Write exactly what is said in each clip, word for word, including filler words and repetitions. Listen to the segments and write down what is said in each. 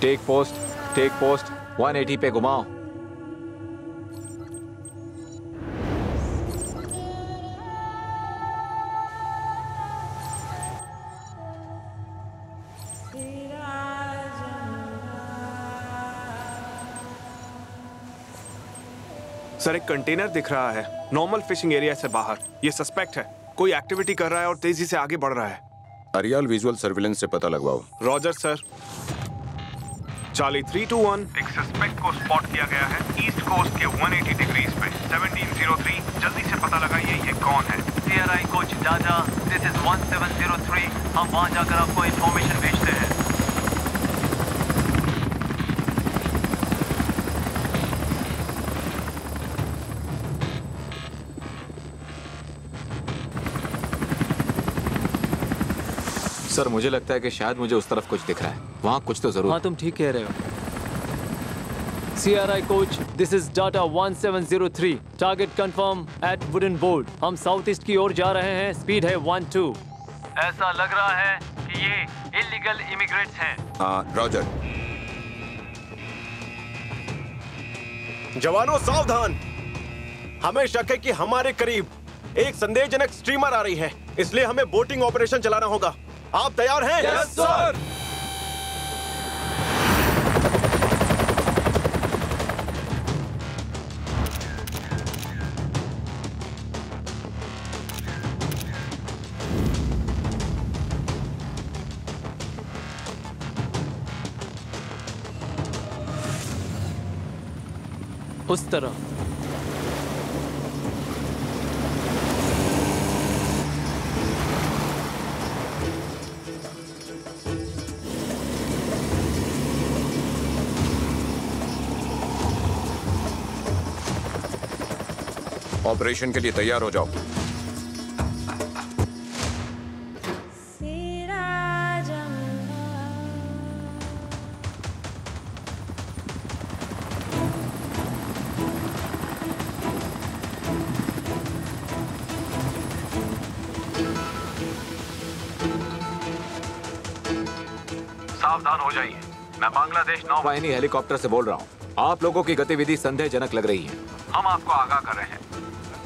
Take post, take post, एक सौ अस्सी पे घुमाओ। सर, एक कंटेनर दिख रहा है नॉर्मल फिशिंग एरिया से बाहर। ये सस्पेक्ट है, कोई एक्टिविटी कर रहा है और तेजी से आगे बढ़ रहा है। अरियल विजुअल सर्विलेंस से पता लगवाओ। Roger sir. Charlie three two one, एक सस्पेक्ट को स्पॉट किया गया है ईस्ट कोस्ट के एक सौ अस्सी डिग्रीज पे सेवनटीन ओ थ्री। जल्दी से पता लगाइए ये कौन है। टीआरआई कोच जाजा, this is seventeen O three. हम वहाँ जाकर आपको इन्फॉर्मेशन भेजते हैं। सर, मुझे लगता है कि शायद मुझे उस तरफ कुछ दिख रहा है। वहाँ कुछ तो जरूर। हाँ, तुम ठीक कह रहे हो। CRI coach, this is data seventeen O three. Target confirm at wooden board. हम साउथ ईस्ट की ओर जा रहे हैं। स्पीड है वन टू। ऐसा लग रहा है कि ये इलीगल इमिग्रेंट्स हैं। हाँ, रॉजर। जवानों सावधान, हमें शक है कि हमारे करीब एक संदेहजनक स्ट्रीमर आ रही है, इसलिए हमें बोटिंग ऑपरेशन चलाना होगा। आप तैयार हैं? Yes sir. उस तरह। ऑपरेशन के लिए तैयार हो जाओ। वाहिनी हेलीकॉप्टर से बोल रहा हूँ। आप लोगों की गतिविधि संदेहजनक लग रही है। हम आपको आगाह कर रहे हैं।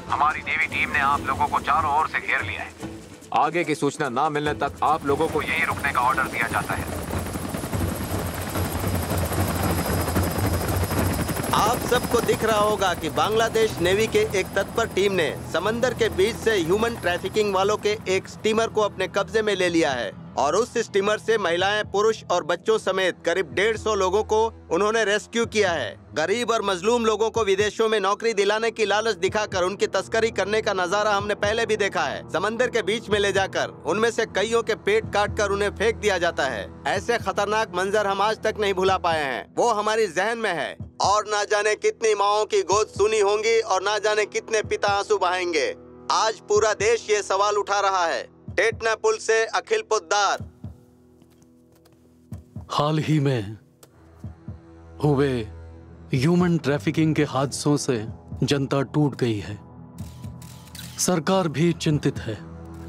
हमारी नेवी टीम ने आप लोगों को चारों ओर से घेर लिया है। आगे की सूचना ना मिलने तक आप लोगों को यही रुकने का ऑर्डर दिया जाता है। आप सबको दिख रहा होगा कि बांग्लादेश नेवी के एक तत्पर टीम ने समंदर के बीच से ह्यूमन ट्रैफिकिंग वालों के एक स्टीमर को अपने कब्जे में ले लिया है और उस स्टीमर से महिलाएं, पुरुष और बच्चों समेत करीब डेढ़ सौ लोगों को उन्होंने रेस्क्यू किया है। गरीब और मजलूम लोगों को विदेशों में नौकरी दिलाने की लालच दिखाकर उनकी तस्करी करने का नजारा हमने पहले भी देखा है। समंदर के बीच में ले जाकर उनमें से कईयों के पेट काटकर उन्हें फेंक दिया जाता है। ऐसे खतरनाक मंजर हम आज तक नहीं भुला पाए हैं। वो हमारी जहन में है और ना जाने कितनी माओं की गोद सुनी होंगी और ना जाने कितने पिता आंसू बहाएंगे। आज पूरा देश ये सवाल उठा रहा है। टेटना पुल से अखिल पोद्दार। हाल ही में हुए ह्यूमन ट्रैफिकिंग के हादसों से जनता टूट गई है। सरकार भी चिंतित है।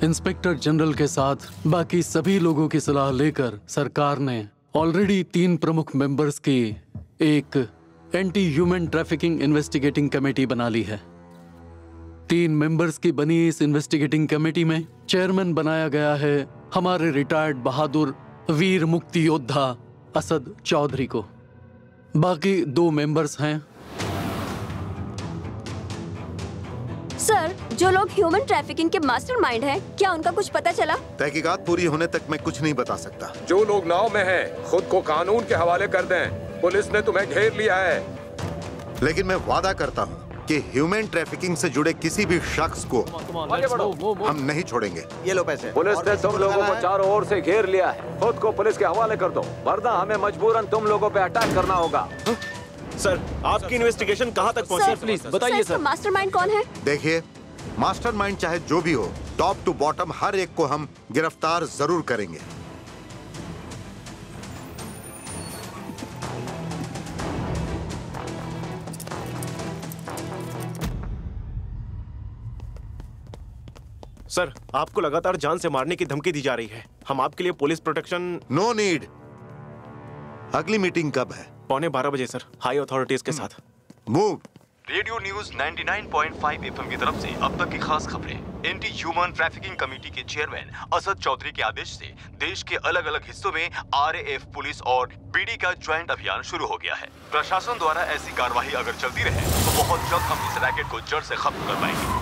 इंस्पेक्टर जनरल के साथ बाकी सभी लोगों की सलाह लेकर सरकार ने ऑलरेडी तीन प्रमुख मेंबर्स की एक anti human trafficking investigating committee बना ली है। तीन मेंबर्स की बनी इस इन्वेस्टिगेटिंग कमेटी में चेयरमैन बनाया गया है हमारे रिटायर्ड बहादुर वीर मुक्ति योद्धा असद चौधरी को। बाकी दो मेंबर्स हैं। सर, जो लोग ह्यूमन ट्रैफिकिंग के मास्टरमाइंड हैं, क्या उनका कुछ पता चला? तहकीकात पूरी होने तक मैं कुछ नहीं बता सकता। जो लोग नाव में हैं, खुद को कानून के हवाले कर दें। पुलिस ने तुम्हें घेर लिया है। लेकिन मैं वादा करता हूँ कि ह्यूमन ट्रैफिकिंग से जुड़े किसी भी शख्स को हम नहीं छोड़ेंगे। ये लो पैसे। पुलिस ने तुम लोगों को चारों ओर से घेर लिया है। खुद को पुलिस के हवाले कर दो, वरना हमें मजबूरन तुम लोगों पे अटैक करना होगा। सर, आपकी इन्वेस्टिगेशन कहाँ तक पहुँची? प्लीज बताइए सर। मास्टरमाइंड कौन है? देखिए, मास्टरमाइंड चाहे जो भी हो, टॉप टू बॉटम हर एक को हम गिरफ्तार जरूर करेंगे। सर, आपको लगातार जान से मारने की धमकी दी जा रही है। हम आपके लिए पुलिस प्रोटेक्शन। No need. अगली मीटिंग कब है? पौने बारह बजे सर, हाई अथॉरिटीज के साथ। मूव। रेडियो न्यूज निन्यानवे पॉइंट पाँच एफएम की तरफ से अब तक की खास खबरें। एंटी ह्यूमन ट्रैफिकिंग कमेटी के चेयरमैन असद चौधरी के आदेश से देश के अलग अलग हिस्सों में आरएएफ, पुलिस और बीडी का ज्वाइंट अभियान शुरू हो गया है। प्रशासन द्वारा ऐसी कार्रवाई अगर चलती रहे तो बहुत जल्द हम इस रैकेट को जड़ से खत्म कर पाएंगे।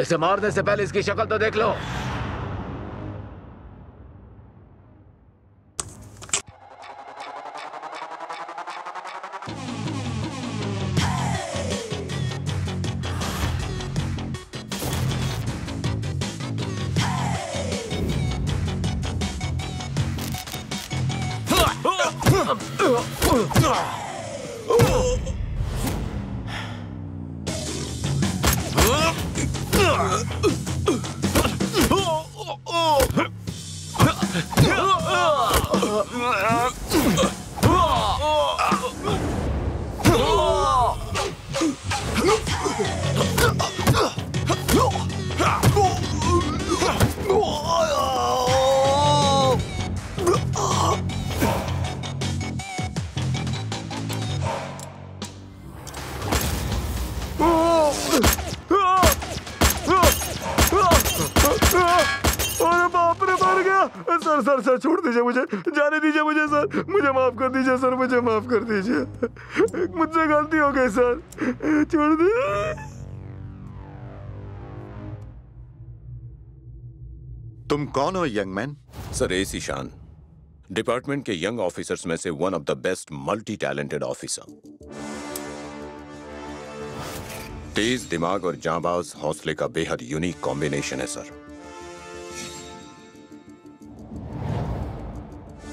इसे मारने से पहले इसकी शक्ल तो देख लो। मुझसे गलती हो गई सर, छोड़ दे। तुम कौन हो young man? Sir, AC Shan, department के यंग ऑफिसर्स में से one of the best multi talented officer. तेज दिमाग और जांबाज हौसले का बेहद यूनिक कॉम्बिनेशन है सर।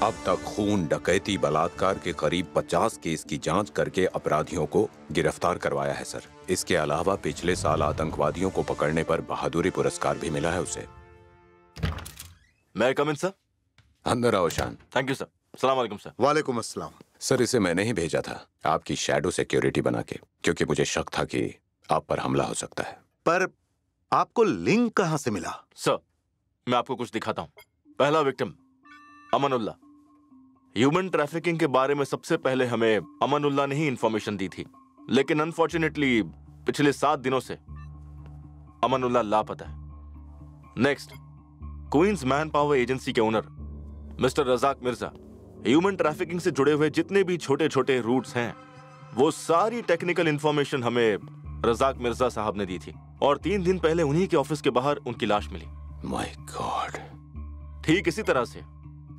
अब तक खून, डकैती, बलात्कार के करीब पचास केस की जांच करके अपराधियों को गिरफ्तार करवाया है सर। इसके अलावा पिछले साल आतंकवादियों को पकड़ने पर बहादुरी पुरस्कार भी मिला है उसे। मैं कम इन सर? अंदर आओ शान। Thank you sir. अस्सलाम वालेकुम सर। वालेकुम अस्सलाम। सर, इसे मैंने ही भेजा था आपकी शैडो सिक्योरिटी बना के, क्योंकि मुझे शक था कि आप पर हमला हो सकता है। पर आपको लिंक कहाँ से मिला? सर, मैं आपको कुछ दिखाता हूँ। पहला विक्टिम अमनुल्ला। ह्यूमन ट्रैफिकिंग के बारे में सबसे पहले हमें अमनुल्ला ने ही इंफॉर्मेशन दी थी, लेकिन अनफॉर्चुनेटली पिछले सात दिनों से अमनुल्ला लापता है। Next, Queens man power agency के owner mister Razzaq Mirza human trafficking से जुड़े हुए जितने भी छोटे छोटे रूट्स हैं वो सारी टेक्निकल इन्फॉर्मेशन हमें रजाक मिर्जा साहब ने दी थी और तीन दिन पहले उन्हीं के ऑफिस के बाहर उनकी लाश मिली। My God. ठीक इसी तरह से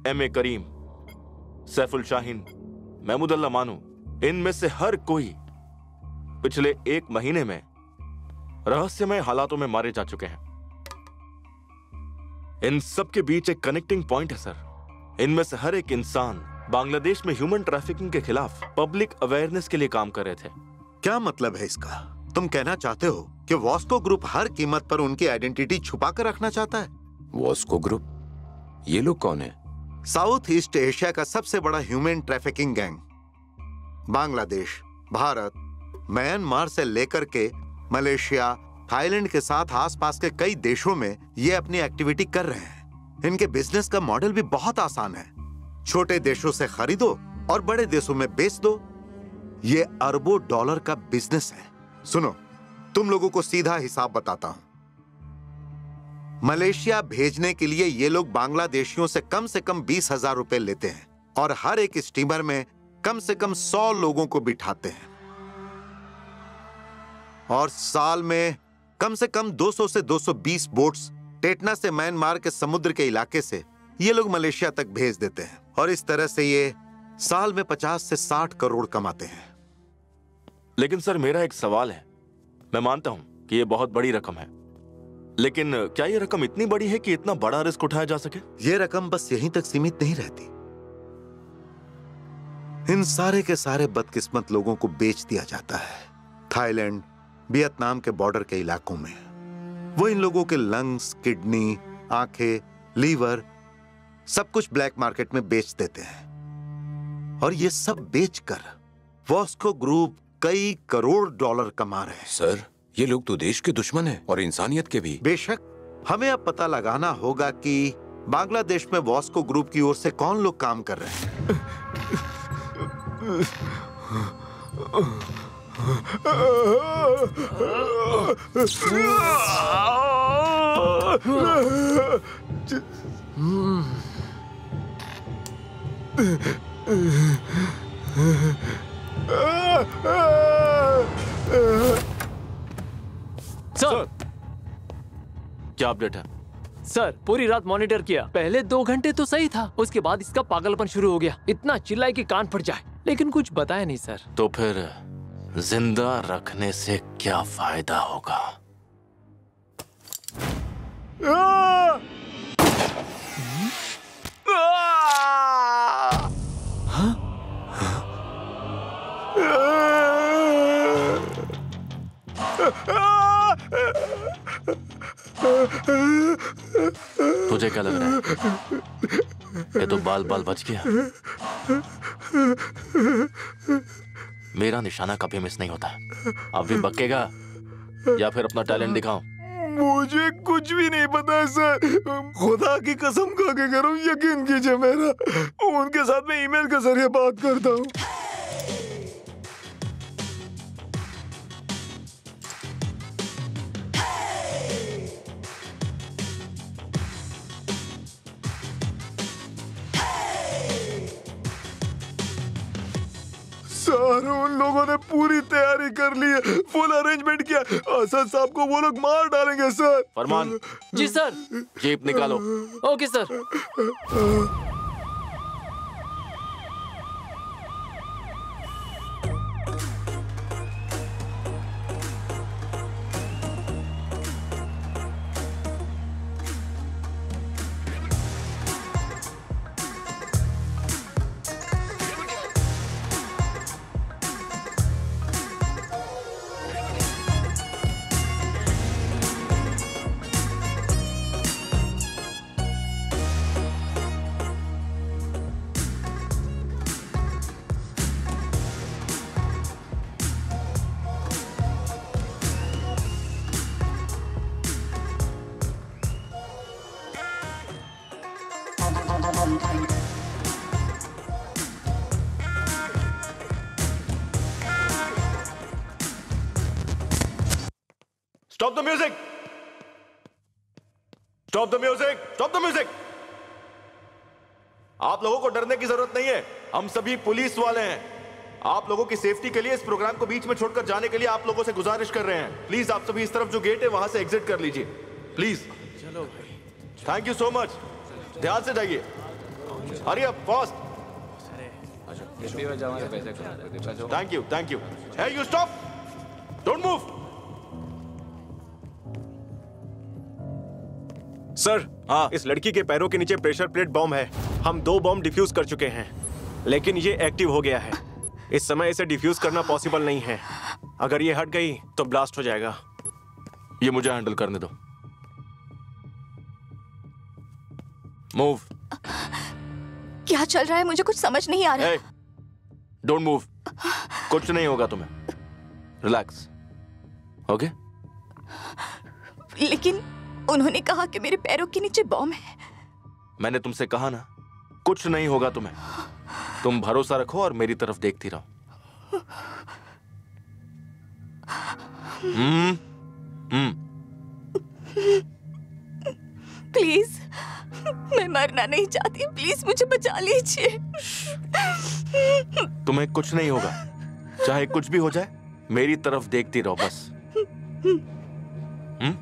एम ए करीम, सैफुल शाहीन, महमूदुल्ला मानू, इनमें से हर कोई पिछले एक महीने में रहस्यमय हालातों में मारे जा चुके हैं। इन सब के बीच एक कनेक्टिंग पॉइंट है सर। इनमें से हर एक इंसान बांग्लादेश में ह्यूमन ट्रैफिकिंग के खिलाफ पब्लिक अवेयरनेस के लिए काम कर रहे थे। क्या मतलब है इसका? तुम कहना चाहते हो कि वास्को ग्रुप हर कीमत पर उनकी आइडेंटिटी छुपा कर रखना चाहता है? वास्को ग्रुप, ये लोग कौन है? साउथ ईस्ट एशिया का सबसे बड़ा human trafficking gang. Bangladesh, Bharat, Myanmar से लेकर के मलेशिया, थाईलैंड के साथ आसपास के कई देशों में ये अपनी एक्टिविटी कर रहे हैं। इनके बिजनेस का मॉडल भी बहुत आसान है, छोटे देशों से खरीदो और बड़े देशों में बेच दो। ये अरबों डॉलर का बिजनेस है। सुनो, तुम लोगों को सीधा हिसाब बताता हूं। मलेशिया भेजने के लिए ये लोग बांग्लादेशियों से कम से कम बीस हजार रुपए लेते हैं और हर एक स्टीमर में कम से कम सौ लोगों को बिठाते हैं और साल में कम से कम दो सौ से दो सौ बीस बोट्स टेटना से म्यांमार के समुद्र के इलाके से ये लोग मलेशिया तक भेज देते हैं और इस तरह से ये साल में पचास से साठ करोड़ कमाते हैं। लेकिन सर मेरा एक सवाल है। मैं मानता हूं कि ये बहुत बड़ी रकम है, लेकिन क्या ये रकम इतनी बड़ी है कि इतना बड़ा रिस्क उठाया जा सके? ये रकम बस यहीं तक सीमित नहीं रहती। इन सारे के सारे बदकिस्मत लोगों को बेच दिया जाता है थाईलैंड, वियतनाम के बॉर्डर के इलाकों में। वो इन लोगों के लंग्स, किडनी, आंखें, लीवर सब कुछ ब्लैक मार्केट में बेच देते हैं और ये सब बेचकर वास्को ग्रुप कई करोड़ डॉलर कमा रहे हैं। सर ये लोग तो देश के दुश्मन हैं और इंसानियत के भी। बेशक, हमें अब पता लगाना होगा कि बांग्लादेश में वास्को ग्रुप की ओर से कौन लोग काम कर रहे हैं। सर, क्या अपडेट है? सर पूरी रात मॉनिटर किया, पहले दो घंटे तो सही था, उसके बाद इसका पागलपन शुरू हो गया, इतना चिल्लाए कि कान फट जाए, लेकिन कुछ बताया नहीं सर। तो फिर जिंदा रखने से क्या फायदा होगा? तुझे क्या लग रहा है? ये तो बाल बाल बच गया। मेरा निशाना कभी मिस नहीं होता। अब भी बकेगा या फिर अपना टैलेंट दिखाओ? मुझे कुछ भी नहीं पता सर, खुदा की कसम खा के करूं, यकीन कीजिए मेरा। उनके साथ मैं ईमेल के जरिए बात करता हूं। सर उन लोगों ने पूरी तैयारी कर ली है, फुल अरेंजमेंट किया। असद साहब को वो लोग मार डालेंगे सर। फरमान जी सर, जीप निकालो। Okay sir. Stop the music, stop the music. आप लोगों को डरने की जरूरत नहीं है, हम सभी पुलिस वाले हैं। आप लोगों की सेफ्टी के लिए इस प्रोग्राम को बीच में छोड़कर जाने के लिए आप लोगों से गुजारिश कर रहे हैं। प्लीज आप सभी इस तरफ जो गेट है वहां से एग्जिट कर लीजिए, प्लीज। चलो भाई, थैंक यू सो मच। ध्यान से जाइए। Hurry up, fast. Thank you, thank you. Hey you, stop, don't move. Sir, हाँ, इस लड़की के पैरों के नीचे प्रेशर प्लेट बॉम्ब है। हम दो बॉम्ब डिफ्यूज कर चुके हैं, लेकिन ये एक्टिव हो गया है। इस समय इसे डिफ्यूज करना पॉसिबल नहीं है। अगर ये हट गई तो ब्लास्ट हो जाएगा। ये मुझे हैंडल करने दो। मूव। क्या चल रहा है, मुझे कुछ समझ नहीं आ रहा। hey, don't move. कुछ नहीं होगा तुम्हें, रिलैक्स, ओके? लेकिन उन्होंने कहा कि मेरे पैरों के नीचे बॉम्ब है। मैंने तुमसे कहा ना, कुछ नहीं होगा तुम्हें। तुम भरोसा रखो और मेरी तरफ देखती रहो। हम्म, हम्म। प्लीज, मैं मरना नहीं चाहती, प्लीज मुझे बचा लीजिए। तुम्हें कुछ नहीं होगा, चाहे कुछ भी हो जाए, मेरी तरफ देखती रहो बस। हम्म?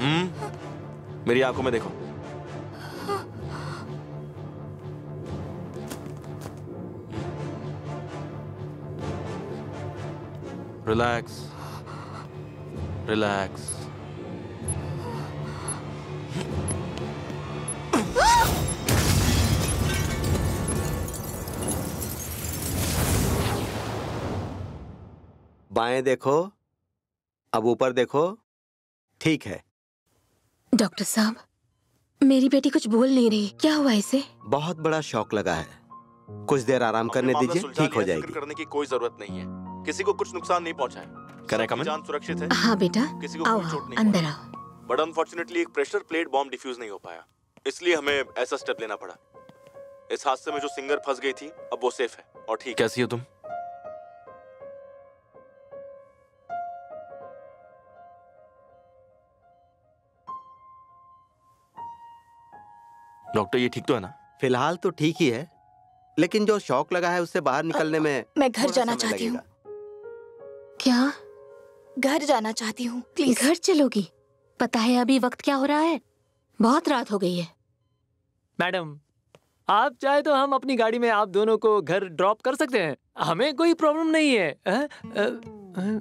हम्म, मेरी आंखों में देखो। Relax, relax. बाएं देखो, अब ऊपर देखो। ठीक है। डॉक्टर साहब, मेरी बेटी कुछ बोल नहीं रही, क्या हुआ इसे? बहुत बड़ा शॉक लगा है, कुछ देर आराम करने दीजिए, ठीक हो जाएगी। करने की कोई जरूरत नहीं है, किसी को कुछ नुकसान नहीं पहुंचा है। करें कमेंट? जान सुरक्षित है। हाँ बेटा, किसी को कोई चोट नहीं, अंदर आओ। बट अनफॉर्चुनेटली एक प्रेशर प्लेट बॉम्ब डिफ्यूज नहीं हो पाया, इसलिए हमें ऐसा स्टेप लेना पड़ा। इस हादसे में जो सिंगर फंस गई थी, अब वो सेफ है और ठीक। कैसी हो तुम? डॉक्टर, ये ठीक तो है ना? फिलहाल तो ठीक ही है, लेकिन जो शॉक लगा है उससे बाहर निकलने आ, में मैं घर जाना चाहती हूँ। क्या? घर जाना चाहती हूँ, प्लीज। घर चलोगी? पता है अभी वक्त क्या हो रहा है, बहुत रात हो गई है। मैडम, आप चाहे तो हम अपनी गाड़ी में आप दोनों को घर ड्रॉप कर सकते हैं, हमें कोई प्रॉब्लम नहीं है। आ, आ, आ,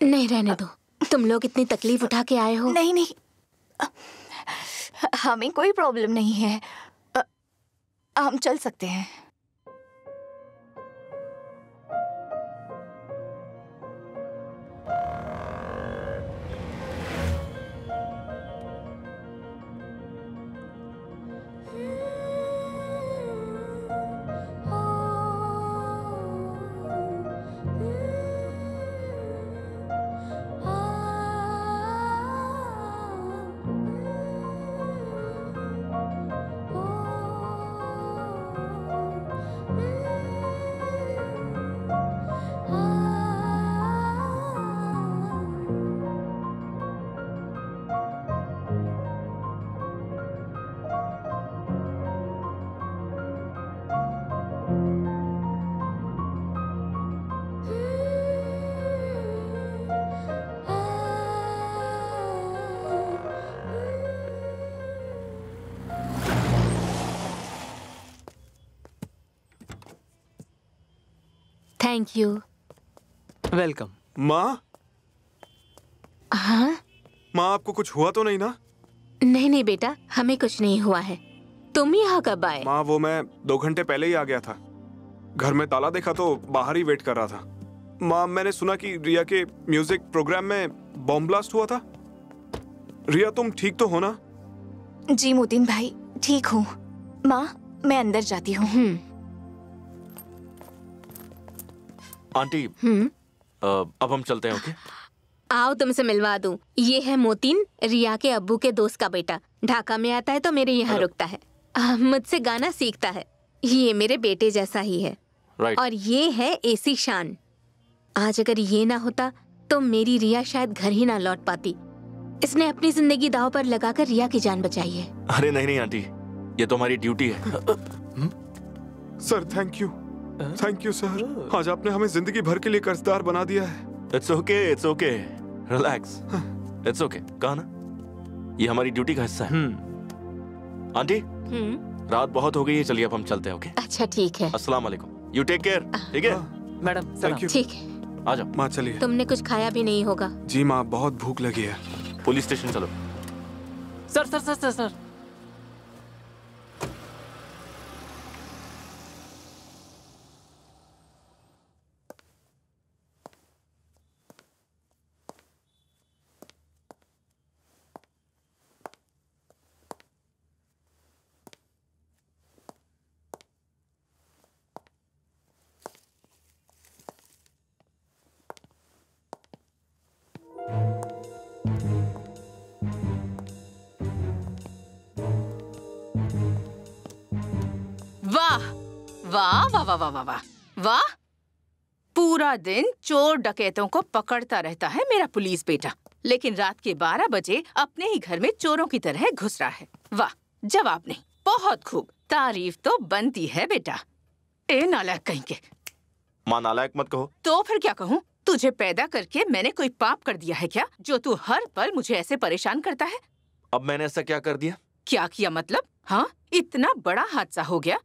नहीं, रहने दो, तुम लोग इतनी तकलीफ उठा के आए हो। नहीं नहीं, हमें कोई प्रॉब्लम नहीं है, हम चल सकते हैं। Thank you. वेलकम। माँ? हाँ? माँ, आपको कुछ हुआ तो नहीं ना? नहीं नहीं बेटा, हमें कुछ नहीं हुआ है। तुम यहाँ कब आए? माँ, वो मैं दो घंटे पहले ही आ गया था। घर में ताला देखा तो बाहर ही वेट कर रहा था। माँ, मैंने सुना कि रिया के म्यूजिक प्रोग्राम में बॉम्ब ब्लास्ट हुआ था। रिया, तुम ठीक तो हो ना? जी मोतिन भाई, ठीक हूँ। माँ, मैं अंदर जाती हूँ। आंटी, अब हम चलते हैं, ओके? आओ, तुमसे मिलवा दूं। ये है मोतिन, रिया के अब्बू के दोस्त का बेटा। ढाका में आता है तो मेरे यहाँ रुकता है, मुझसे गाना सीखता है। ये मेरे बेटे जैसा ही है। और ये है एसी शान, आज अगर ये ना होता तो मेरी रिया शायद घर ही ना लौट पाती। इसने अपनी जिंदगी दांव पर लगाकर रिया की जान बचाई है। अरे नहीं नहीं आंटी, ये तो हमारी ड्यूटी है। Sir thank you, thank you sir, आज आपने हमें जिंदगी भर के लिए कर्जदार बना दिया है। It's okay, it's okay, relax, it's okay. कहा ना, ये हमारी ड्यूटी का हिस्सा है। आंटी रात बहुत हो गई है, चलिए अब हम चलते हैं। ओके अच्छा ठीक है, अस्सलाम वालेकुम, यू टेक केयर। ठीक है मैडम, थैंक यू। ठीक है आ जाओ माँ, चलिए। तुमने कुछ खाया भी नहीं होगा। जी माँ बहुत भूख लगी है। पुलिस स्टेशन चलो। Sir sir sir sir sir वाह वाह वाह वाह वाह वाह, पूरा दिन चोर डकैतों को पकड़ता रहता है मेरा पुलिस बेटा, लेकिन रात के बारह बजे अपने ही घर में चोरों की तरह घुस रहा है। वाह जवाब नहीं, बहुत खूब, तारीफ तो बनती है बेटा। ए नालायक कहेंगे। मां नालायक मत कहो। तो फिर क्या कहूँ, तुझे पैदा करके मैंने कोई पाप कर दिया है क्या जो तू हर पल मुझे ऐसे परेशान करता है? अब मैंने ऐसा क्या कर दिया? क्या किया मतलब? हाँ इतना बड़ा हादसा हो गया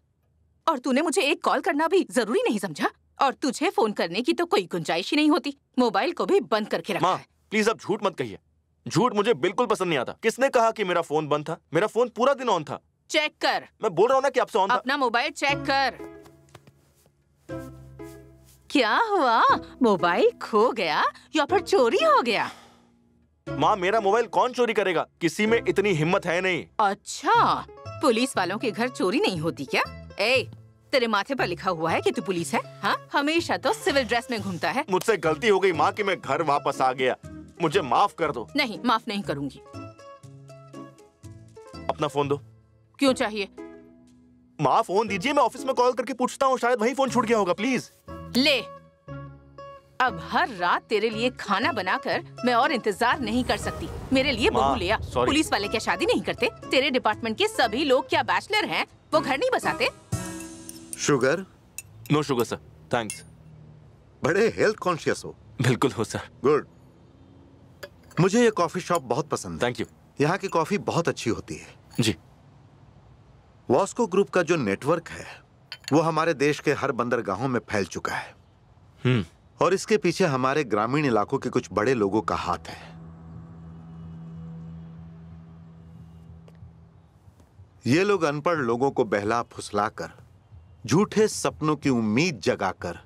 और तूने मुझे एक कॉल करना भी जरूरी नहीं समझा, और तुझे फोन करने की तो कोई गुंजाइश ही नहीं होती, मोबाइल को भी बंद करके रखा है। माँ प्लीज अब झूठ मत कहिए, झूठ मुझे बिल्कुल पसंद नहीं आता। किसने कहा कि मेरा फोन बंद था? मेरा फोन पूरा दिन ऑन था। चेक कर, मैं बोल रहा हूँ ना कि आपसे ऑन था। अपना मोबाइल चेक कर। क्या हुआ, मोबाइल खो गया या फिर चोरी हो गया? माँ मेरा मोबाइल कौन चोरी करेगा, किसी में इतनी हिम्मत है नहीं। अच्छा पुलिस वालों के घर चोरी नहीं होती क्या? ए, तेरे माथे पर लिखा हुआ है कि तू पुलिस है? हाँ हमेशा तो सिविल ड्रेस में घूमता है। मुझसे गलती हो गई माँ कि मैं घर वापस आ गया, मुझे माफ कर दो। नहीं माफ नहीं करूँगी। अपना फोन दो। क्यों चाहिए? माँ फोन दीजिए, मैं ऑफिस में कॉल करके पूछता हूँ, शायद वहीं फोन छूट गया होगा। प्लीज ले, अब हर रात तेरे लिए खाना बनाकर मैं और इंतजार नहीं कर सकती। मेरे लिए बहू ले आ। पुलिस वाले क्या शादी नहीं करते? तेरे डिपार्टमेंट के सभी लोग क्या बैचलर हैं? वो घर नहीं बसाते? Sugar? No sugar sir, thanks. बड़े हेल्थ कॉन्शियस हो। बिल्कुल हो सर। गुड। मुझे ये कॉफी शॉप बहुत पसंद है। Thank you. यहाँ की कॉफी बहुत अच्छी होती है। जी। वास्को ग्रुप का जो नेटवर्क है वो हमारे देश के हर बंदरगाहों में फैल चुका है। हम्म। और इसके पीछे हमारे ग्रामीण इलाकों के कुछ बड़े लोगों का हाथ है। ये लोग अनपढ़ लोगों को बहला फुसलाकर, झूठे सपनों की उम्मीद जगाकर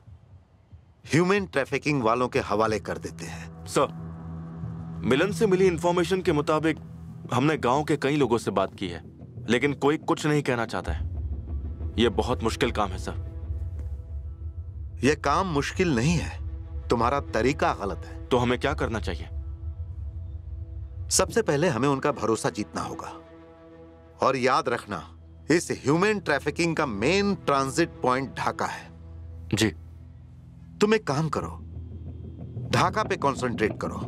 ह्यूमन ट्रैफिकिंग वालों के हवाले कर देते हैं। सर, मिलन से मिली इंफॉर्मेशन के मुताबिक हमने गांव के कई लोगों से बात की है, लेकिन कोई कुछ नहीं कहना चाहता है। यह बहुत मुश्किल काम है सर। यह काम मुश्किल नहीं है, तुम्हारा तरीका गलत है। तो हमें क्या करना चाहिए? सबसे पहले हमें उनका भरोसा जीतना होगा। और याद रखना, इस ह्यूमन ट्रैफिकिंग का मेन ट्रांजिट पॉइंट ढाका है। जी। तुम एक काम करो, ढाका पे कंसंट्रेट करो,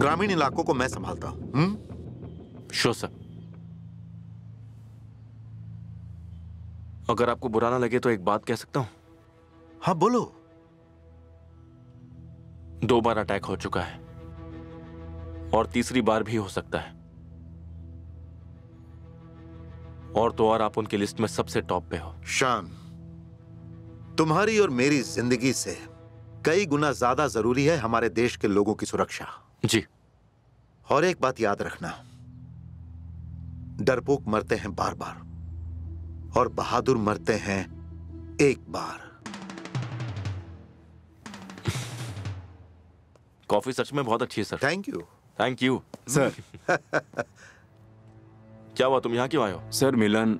ग्रामीण इलाकों को मैं संभालता हूं। हम्म? Sure sir. अगर आपको बुरा ना लगे तो एक बात कह सकता हूं? हाँ बोलो। दो बार अटैक हो चुका है और तीसरी बार भी हो सकता है, और तो और आप उनकी लिस्ट में सबसे टॉप पे हो। शान, तुम्हारी और मेरी जिंदगी से कई गुना ज्यादा जरूरी है हमारे देश के लोगों की सुरक्षा। जी। और एक बात याद रखना, डरपोक मरते हैं बार बार और बहादुर मरते हैं एक बार। कॉफी सच में बहुत अच्छी है sir. Thank you. Thank you sir. क्या हुआ, तुम यहाँ क्यों आए हो? सर मिलन,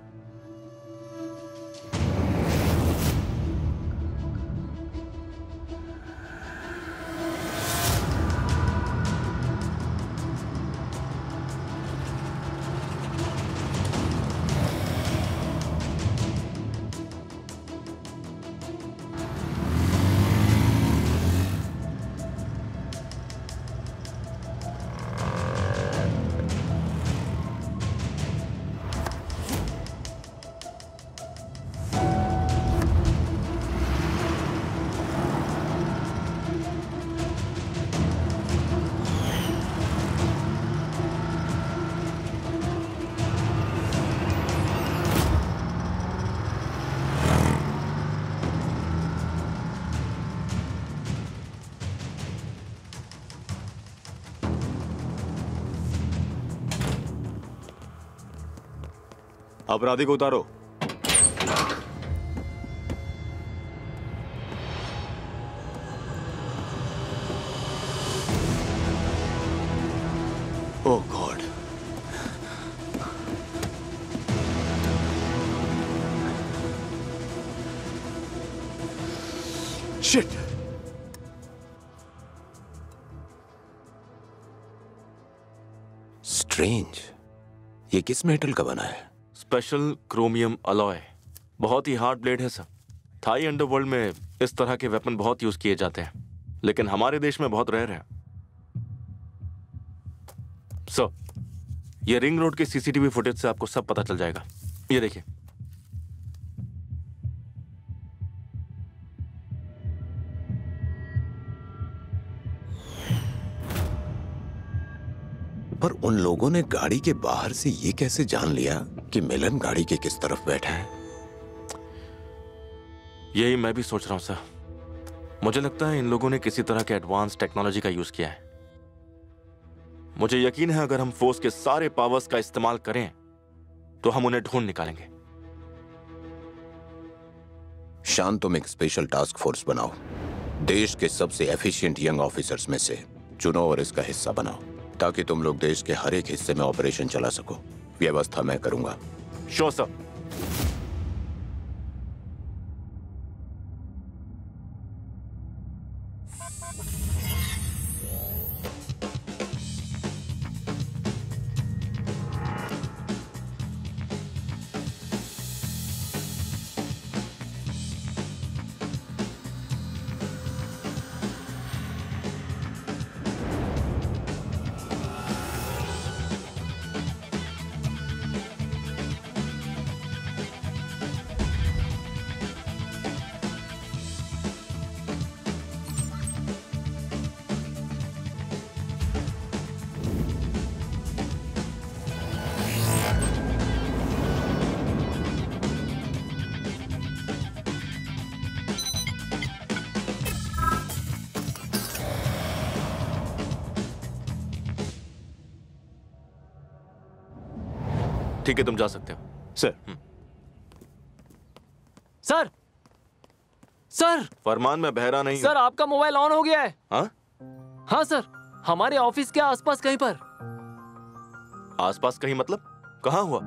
अपराधी को उतारो। Oh God. Shit. Strange. ये किस मेटल का बना है? Special chromium alloy. बहुत ही हार्ड ब्लेड है सर। थाई अंडरवर्ल्ड में इस तरह के वेपन बहुत यूज किए जाते हैं, लेकिन हमारे देश में बहुत रेयर है। सर, ये रिंग रोड के सीसीटीवी फुटेज से आपको सब पता चल जाएगा। ये देखिए। पर उन लोगों ने गाड़ी के बाहर से ये कैसे जान लिया कि मिलन गाड़ी के किस तरफ बैठा है? यही मैं भी सोच रहा हूं सर। मुझे लगता है इन लोगों ने किसी तरह के एडवांस टेक्नोलॉजी का यूज किया है। मुझे यकीन है अगर हम फोर्स के सारे पावर्स का इस्तेमाल करें तो हम उन्हें ढूंढ निकालेंगे। शान, तुम एक स्पेशल टास्क फोर्स बनाओ। देश के सबसे एफिशिएंट यंग ऑफिसर्स में से चुनो और इसका हिस्सा बनाओ, ताकि तुम लोग देश के हर एक हिस्से में ऑपरेशन चला सको। व्यवस्था मैं करूंगा। Sure sir. ठीक है, तुम जा सकते हो सर। सर सर फरमान, मैं बहरा नहीं। सर आपका मोबाइल ऑन हो गया है। हाँ हाँ सर, हमारे ऑफिस के आसपास कहीं पर। आसपास कहीं मतलब कहाँ हुआ?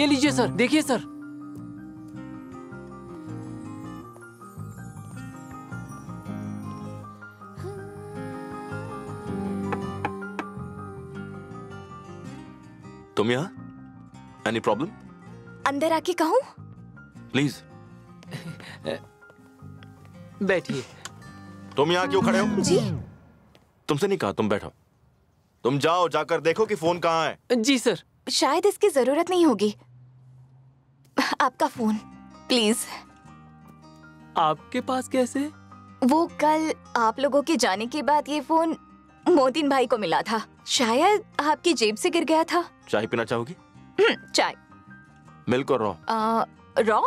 ये लीजिए सर, देखिए सर। तुम यहाँ? Any problem? अंदर आके कहूँ? प्लीज बैठिए। तुम यहाँ क्यों खड़े हो? जी। तुमसे नहीं कहा तुम बैठो। तुम जाओ, जाकर देखो कि फोन कहाँ है। जी सर। शायद इसकी जरूरत नहीं होगी। आपका फोन प्लीज। आपके पास कैसे? वो कल आप लोगों के जाने के बाद ये फोन मोतिन भाई को मिला था। शायद आपकी जेब से गिर गया था। चाय पीना चाहोगी? चाय, मिल्क और रॉ। रॉ?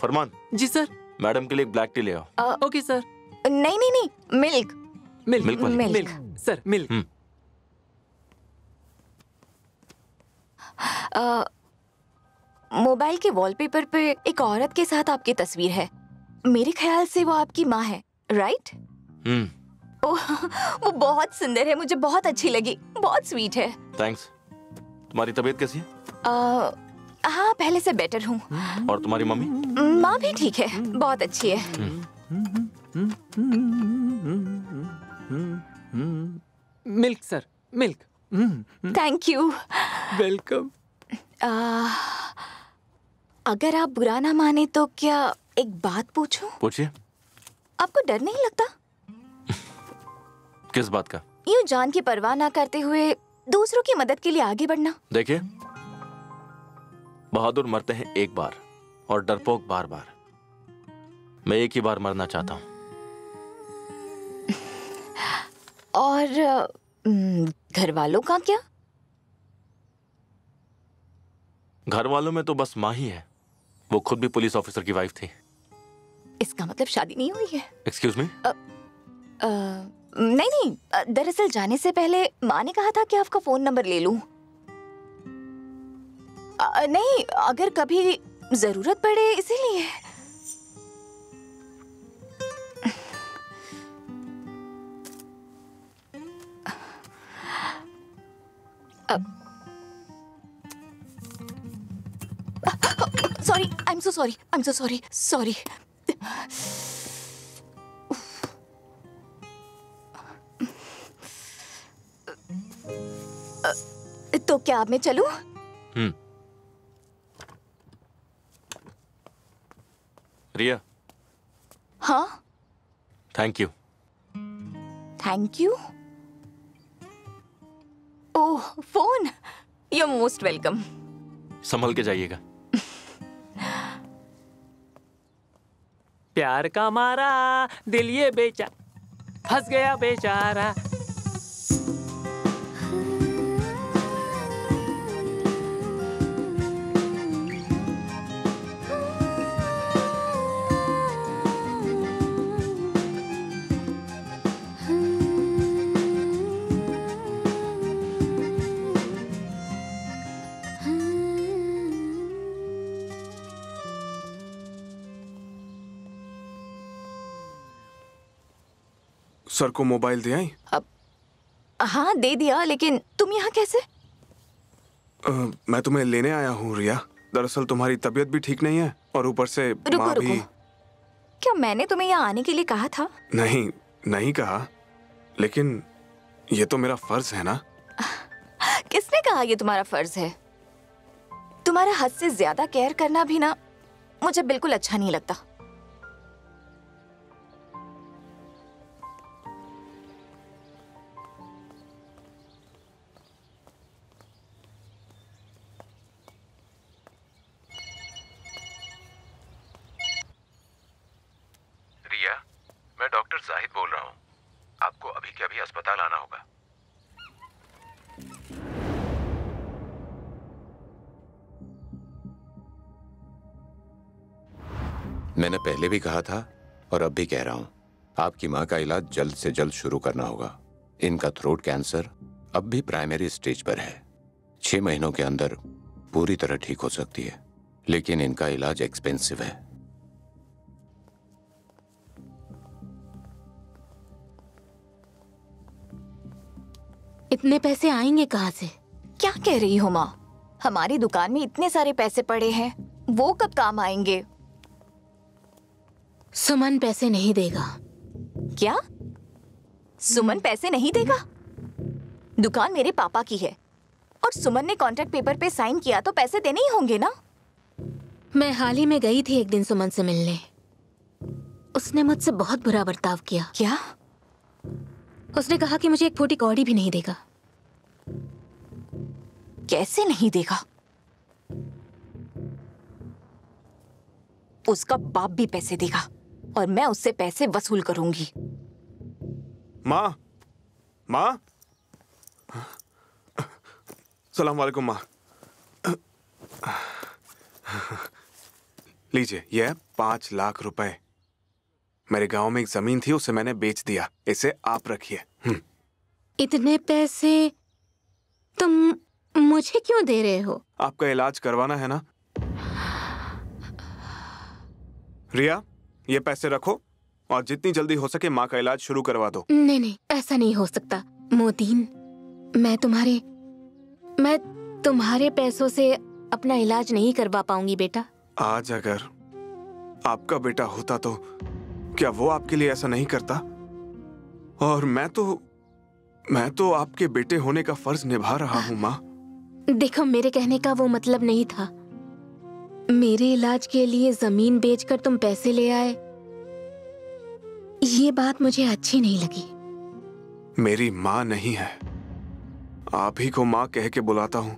फरमान। जी सर। मैडम के लिए ब्लैक टी ले आओ। Okay sir. नहीं नहीं नहीं, milk milk milk milk, milk sir milk. Mobile के वॉलपेपर पे एक औरत के साथ आपकी तस्वीर है। मेरे ख्याल से वो आपकी माँ है, राइट? हम्म। वो बहुत सुंदर है, मुझे बहुत अच्छी लगी, बहुत स्वीट है। थैंक्स। तुम्हारी तबीयत कैसी है? आ, हाँ, पहले से बेटर हूँ। और तुम्हारी मम्मी? माँ भी ठीक है, बहुत अच्छी है। Milk sir, milk. Thank you. Welcome. अगर आप बुरा ना माने तो क्या एक बात पूछूं? पूछिए। आपको डर नहीं लगता? किस बात का? यूं जान की परवाह ना करते हुए दूसरों की मदद के लिए आगे बढ़ना। देखिए, बहादुर मरते हैं एक बार और डरपोक बार बार। मैं एक ही बार मरना चाहता हूँ। और घर वालों का क्या? घर वालों में तो बस माँ ही है। वो खुद भी पुलिस ऑफिसर की वाइफ थी। इसका मतलब शादी नहीं हुई है? Excuse me? नहीं नहीं, दरअसल जाने से पहले माँ ने कहा था कि आपका फोन नंबर ले लूं। नहीं, अगर कभी जरूरत पड़े इसीलिए। Sorry, I am so sorry, I am so sorry, sorry. तो क्या अब मैं चलूं? हम्म। रिया। हाँ? Thank you. Thank you? Oh, phone. You most welcome. संभल के जाइएगा। प्यार का मारा दिल ये बेचारा फंस गया बेचारा। सर को मोबाइल दे आई? अब हाँ दे दिया, लेकिन तुम यहाँ कैसे? आ, मैं तुम्हें लेने आया हूँ रिया। दरअसल तुम्हारी तबीयत भी ठीक नहीं है और ऊपर से रुको, माँ रुको। भी। क्या मैंने तुम्हें यहाँ आने के लिए कहा था? नहीं नहीं कहा, लेकिन ये तो मेरा फर्ज है ना। किसने कहा ये तुम्हारा फर्ज है? तुम्हारा हद से ज्यादा केयर करना भी ना मुझे बिल्कुल अच्छा नहीं लगता। जाहिद बोल रहा हूँ, आपको अभी के अभी अस्पताल आना होगा। मैंने पहले भी कहा था और अब भी कह रहा हूँ, आपकी माँ का इलाज जल्द से जल्द शुरू करना होगा। इनका थ्रोट कैंसर अब भी प्राइमरी स्टेज पर है। छह महीनों के अंदर पूरी तरह ठीक हो सकती है, लेकिन इनका इलाज एक्सपेंसिव है। इतने पैसे आएंगे कहाँ से? क्या कह रही हो माँ? हमारी दुकान में इतने सारे पैसे पड़े हैं, वो कब काम आएंगे? सुमन पैसे नहीं देगा। क्या? सुमन पैसे नहीं देगा? दुकान मेरे पापा की है और सुमन ने कॉन्ट्रैक्ट पेपर पे साइन किया तो पैसे देने ही होंगे ना। मैं हाल ही में गई थी एक दिन सुमन से मिलने। उसने मुझसे बहुत बुरा बर्ताव किया। क्या? उसने कहा कि मुझे एक फूटी कौड़ी भी नहीं देगा। कैसे नहीं देगा? उसका बाप भी पैसे देगा और मैं उससे पैसे वसूल करूंगी। माँ, माँ, सलाम वालेकुम माँ। लीजिए, यह पांच लाख रुपए। मेरे गांव में एक जमीन थी, उसे मैंने बेच दिया। इसे आप रखिए। इतने पैसे तुम मुझे क्यों दे रहे हो? आपका इलाज करवाना है ना रिया। ये पैसे रखो और जितनी जल्दी हो सके माँ का इलाज शुरू करवा दो। नहीं नहीं, ऐसा नहीं हो सकता मोतीन। मैं तुम्हारे मैं तुम्हारे पैसों से अपना इलाज नहीं करवा पाऊंगी बेटा। आज अगर आपका बेटा होता तो क्या वो आपके लिए ऐसा नहीं करता? और मैं तो मैं तो आपके बेटे होने का फर्ज निभा रहा हूँ माँ। देखो, मेरे कहने का वो मतलब नहीं था। मेरे इलाज के लिए जमीन बेचकर तुम पैसे ले आए, ये बात मुझे अच्छी नहीं लगी। मेरी माँ नहीं है, आप ही को माँ कह के बुलाता हूँ।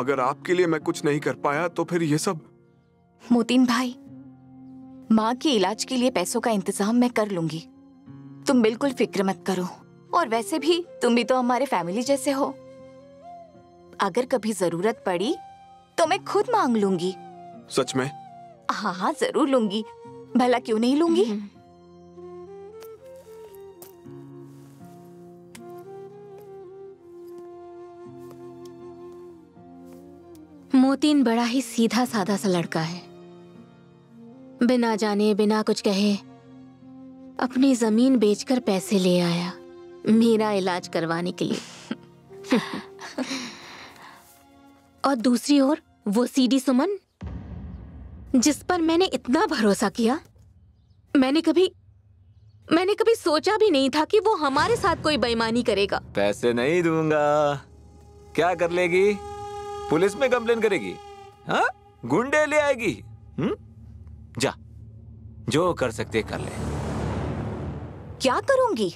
अगर आपके लिए मैं कुछ नहीं कर पाया तो फिर ये सब। मोतीन भाई, माँ के इलाज के लिए पैसों का इंतजाम मैं कर लूंगी, तुम बिल्कुल फिक्र मत करो। और वैसे भी तुम भी तो हमारे फैमिली जैसे हो। अगर कभी जरूरत पड़ी तो मैं खुद मांग लूंगी। सच में? हाँ हाँ, जरूर लूंगी, भला क्यों नहीं लूंगी। मोतीन बड़ा ही सीधा साधा सा लड़का है। बिना जाने बिना कुछ कहे अपनी जमीन बेचकर पैसे ले आया मेरा इलाज करवाने के लिए। और दूसरी ओर वो सीडी सुमन जिस पर मैंने इतना भरोसा किया, मैंने कभी मैंने कभी सोचा भी नहीं था कि वो हमारे साथ कोई बेईमानी करेगा। पैसे नहीं दूंगा। क्या कर लेगी? पुलिस में कंप्लेन करेगी, हाँ? गुंडे ले आएगी। हम्म? जा, जो कर सकते कर ले। क्या करूंगी?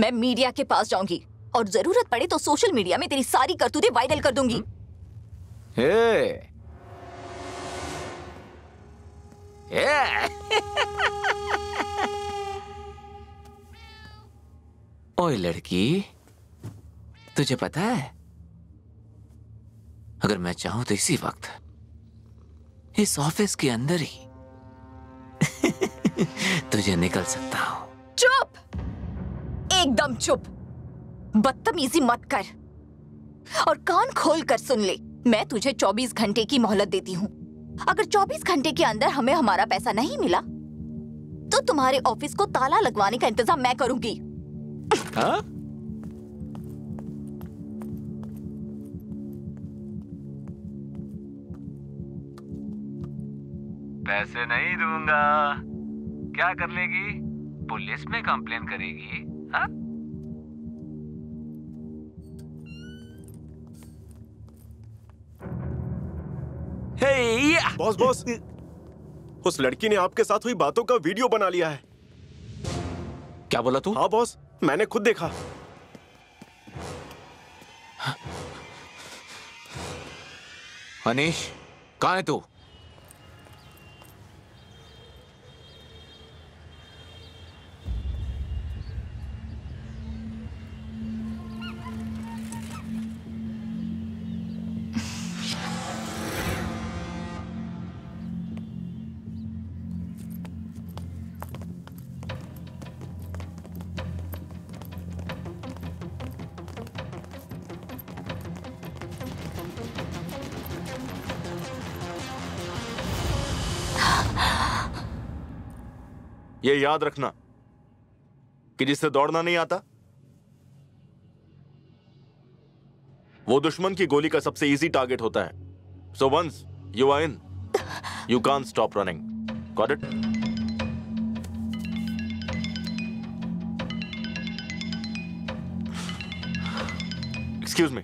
मैं मीडिया के पास जाऊंगी और जरूरत पड़े तो सोशल मीडिया में तेरी सारी करतूतें वायरल कर दूंगी। हे, ओए लड़की, तुझे पता है अगर मैं चाहूं तो इसी वक्त इस ऑफिस के अंदर ही तुझे निकल सकता हूं। चुप, एकदम चुप, बदतमीजी मत कर और कान खोल कर सुन ले। मैं तुझे चौबीस घंटे की मोहलत देती हूं। अगर चौबीस घंटे के अंदर हमें हमारा पैसा नहीं मिला तो तुम्हारे ऑफिस को ताला लगवाने का इंतजाम मैं करूंगी। हाँ? पैसे नहीं दूंगा। क्या कर लेगी? पुलिस में कंप्लेन करेगी, हाँ? हे बॉस बॉस, उस लड़की ने आपके साथ हुई बातों का वीडियो बना लिया है। क्या बोला तू? हाँ बॉस, मैंने खुद देखा। अनीश, कहाँ है तू? ये याद रखना कि जिससे दौड़ना नहीं आता वो दुश्मन की गोली का सबसे इजी टारगेट होता है। So once you are in, you can't stop running. Got it? Excuse me.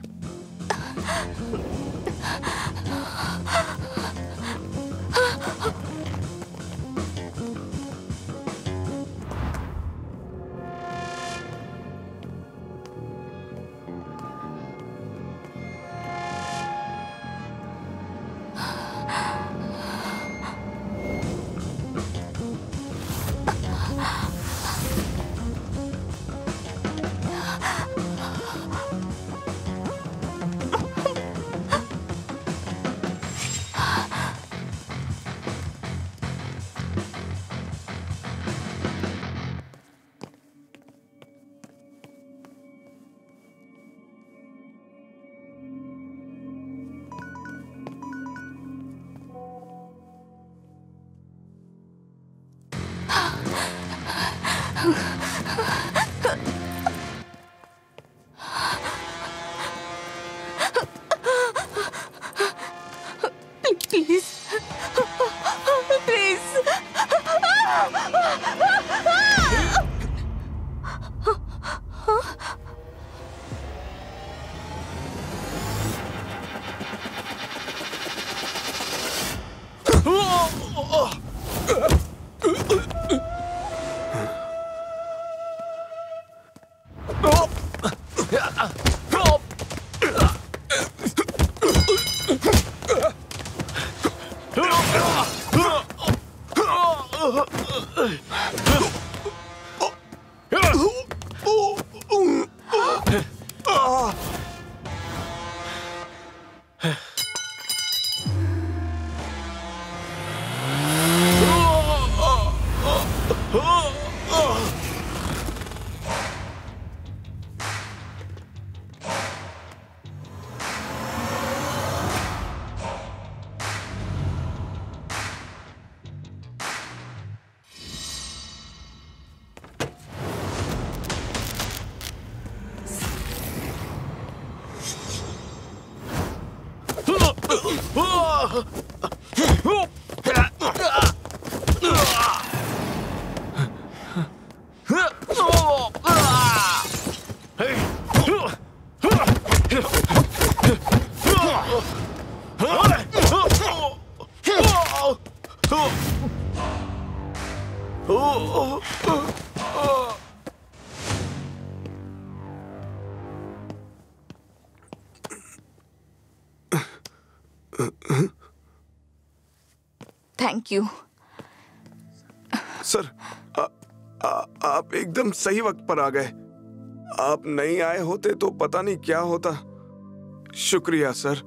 Thank you sir. आ, आ, आप एकदम सही वक्त पर आ गए। आप नहीं आए होते तो पता नहीं क्या होता। शुक्रिया सर।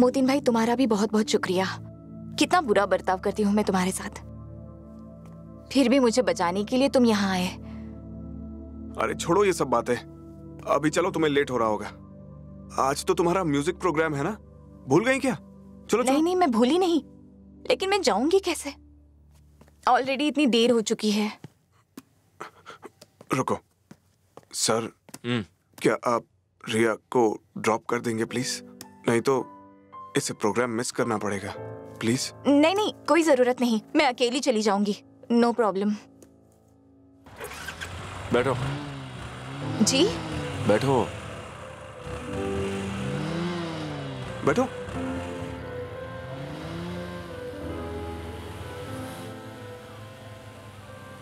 मोतिन भाई, तुम्हारा भी बहुत बहुत शुक्रिया। कितना बुरा बर्ताव करती हूँ मैं तुम्हारे साथ, फिर भी मुझे बचाने के लिए तुम यहाँ आए। अरे छोड़ो ये सब बातें, अभी चलो, तुम्हें लेट हो रहा होगा। आज तो तुम्हारा म्यूजिक प्रोग्राम है ना, भूल गई क्या? चलो नहीं चलो। नहीं मैं भूली नहीं, लेकिन मैं जाऊंगी कैसे? ऑलरेडी इतनी देर हो चुकी है। रुको सर, क्या आप रिया को ड्रॉप कर देंगे प्लीज? नहीं तो इसे प्रोग्राम मिस करना पड़ेगा। प्लीज। नहीं नहीं कोई जरूरत नहीं, मैं अकेली चली जाऊंगी। No problem. बैठो जी, बैठो बैठो।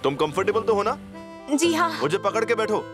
तुम कंफर्टेबल तो हो ना? जी हाँ। मुझे पकड़ के बैठो।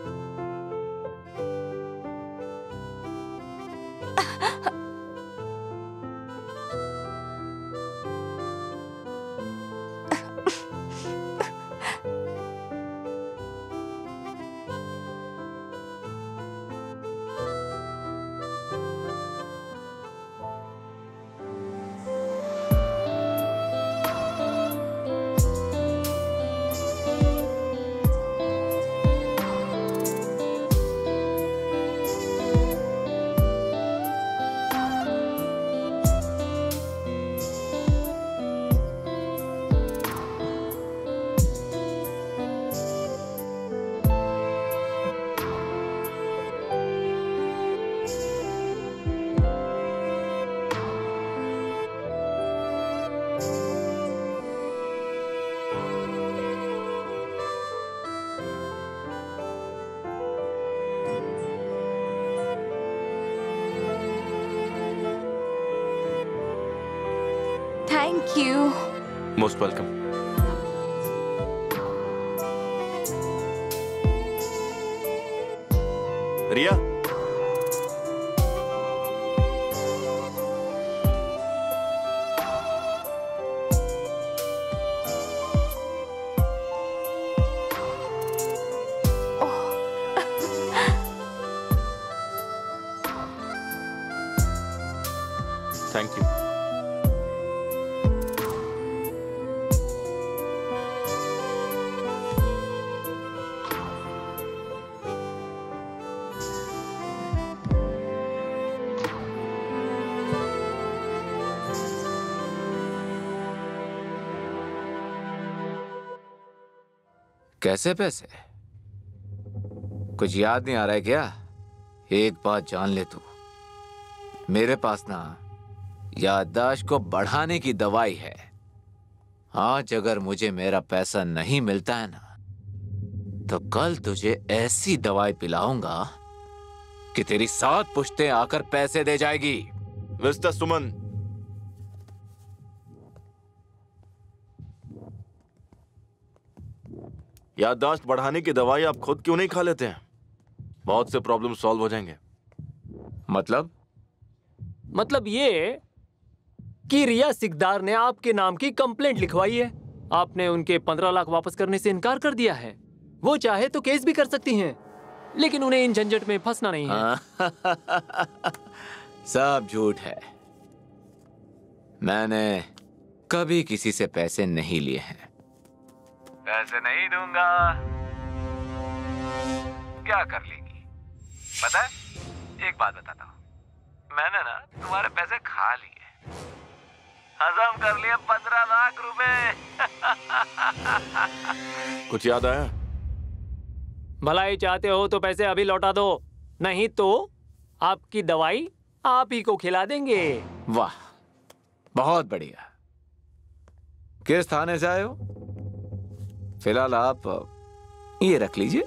Most welcome. Riya, thank you. कैसे पैसे? कुछ याद नहीं आ रहा है क्या? एक बात जान ले तू, मेरे पास ना याददाश्त को बढ़ाने की दवाई है। आज अगर मुझे मेरा पैसा नहीं मिलता है ना, तो कल तुझे ऐसी दवाई पिलाऊंगा कि तेरी सात पुश्तें आकर पैसे दे जाएगी। मिस्टर सुमन, याददाश्त बढ़ाने की दवाई आप खुद क्यों नहीं खा लेते हैं? बहुत से प्रॉब्लम सॉल्व हो जाएंगे। मतलब? मतलब ये कि रिया सिकदार ने आपके नाम की कंप्लेंट लिखवाई है। आपने उनके पंद्रह लाख वापस करने से इनकार कर दिया है। वो चाहे तो केस भी कर सकती हैं, लेकिन उन्हें इन झंझट में फंसना नहीं है। सब झूठ है। मैंने कभी किसी से पैसे नहीं लिए हैं। पैसे नहीं दूंगा क्या कर लेगी? पता है, एक बात बताता हूँ, मैंने ना तुम्हारे पैसे खा लिए, हजम कर लिए पंद्रह लाख रुपए। कुछ याद आया? भलाई चाहते हो तो पैसे अभी लौटा दो, नहीं तो आपकी दवाई आप ही को खिला देंगे। वाह, बहुत बढ़िया। किस थाने से आए हो? फिलहाल आप ये रख लीजिए,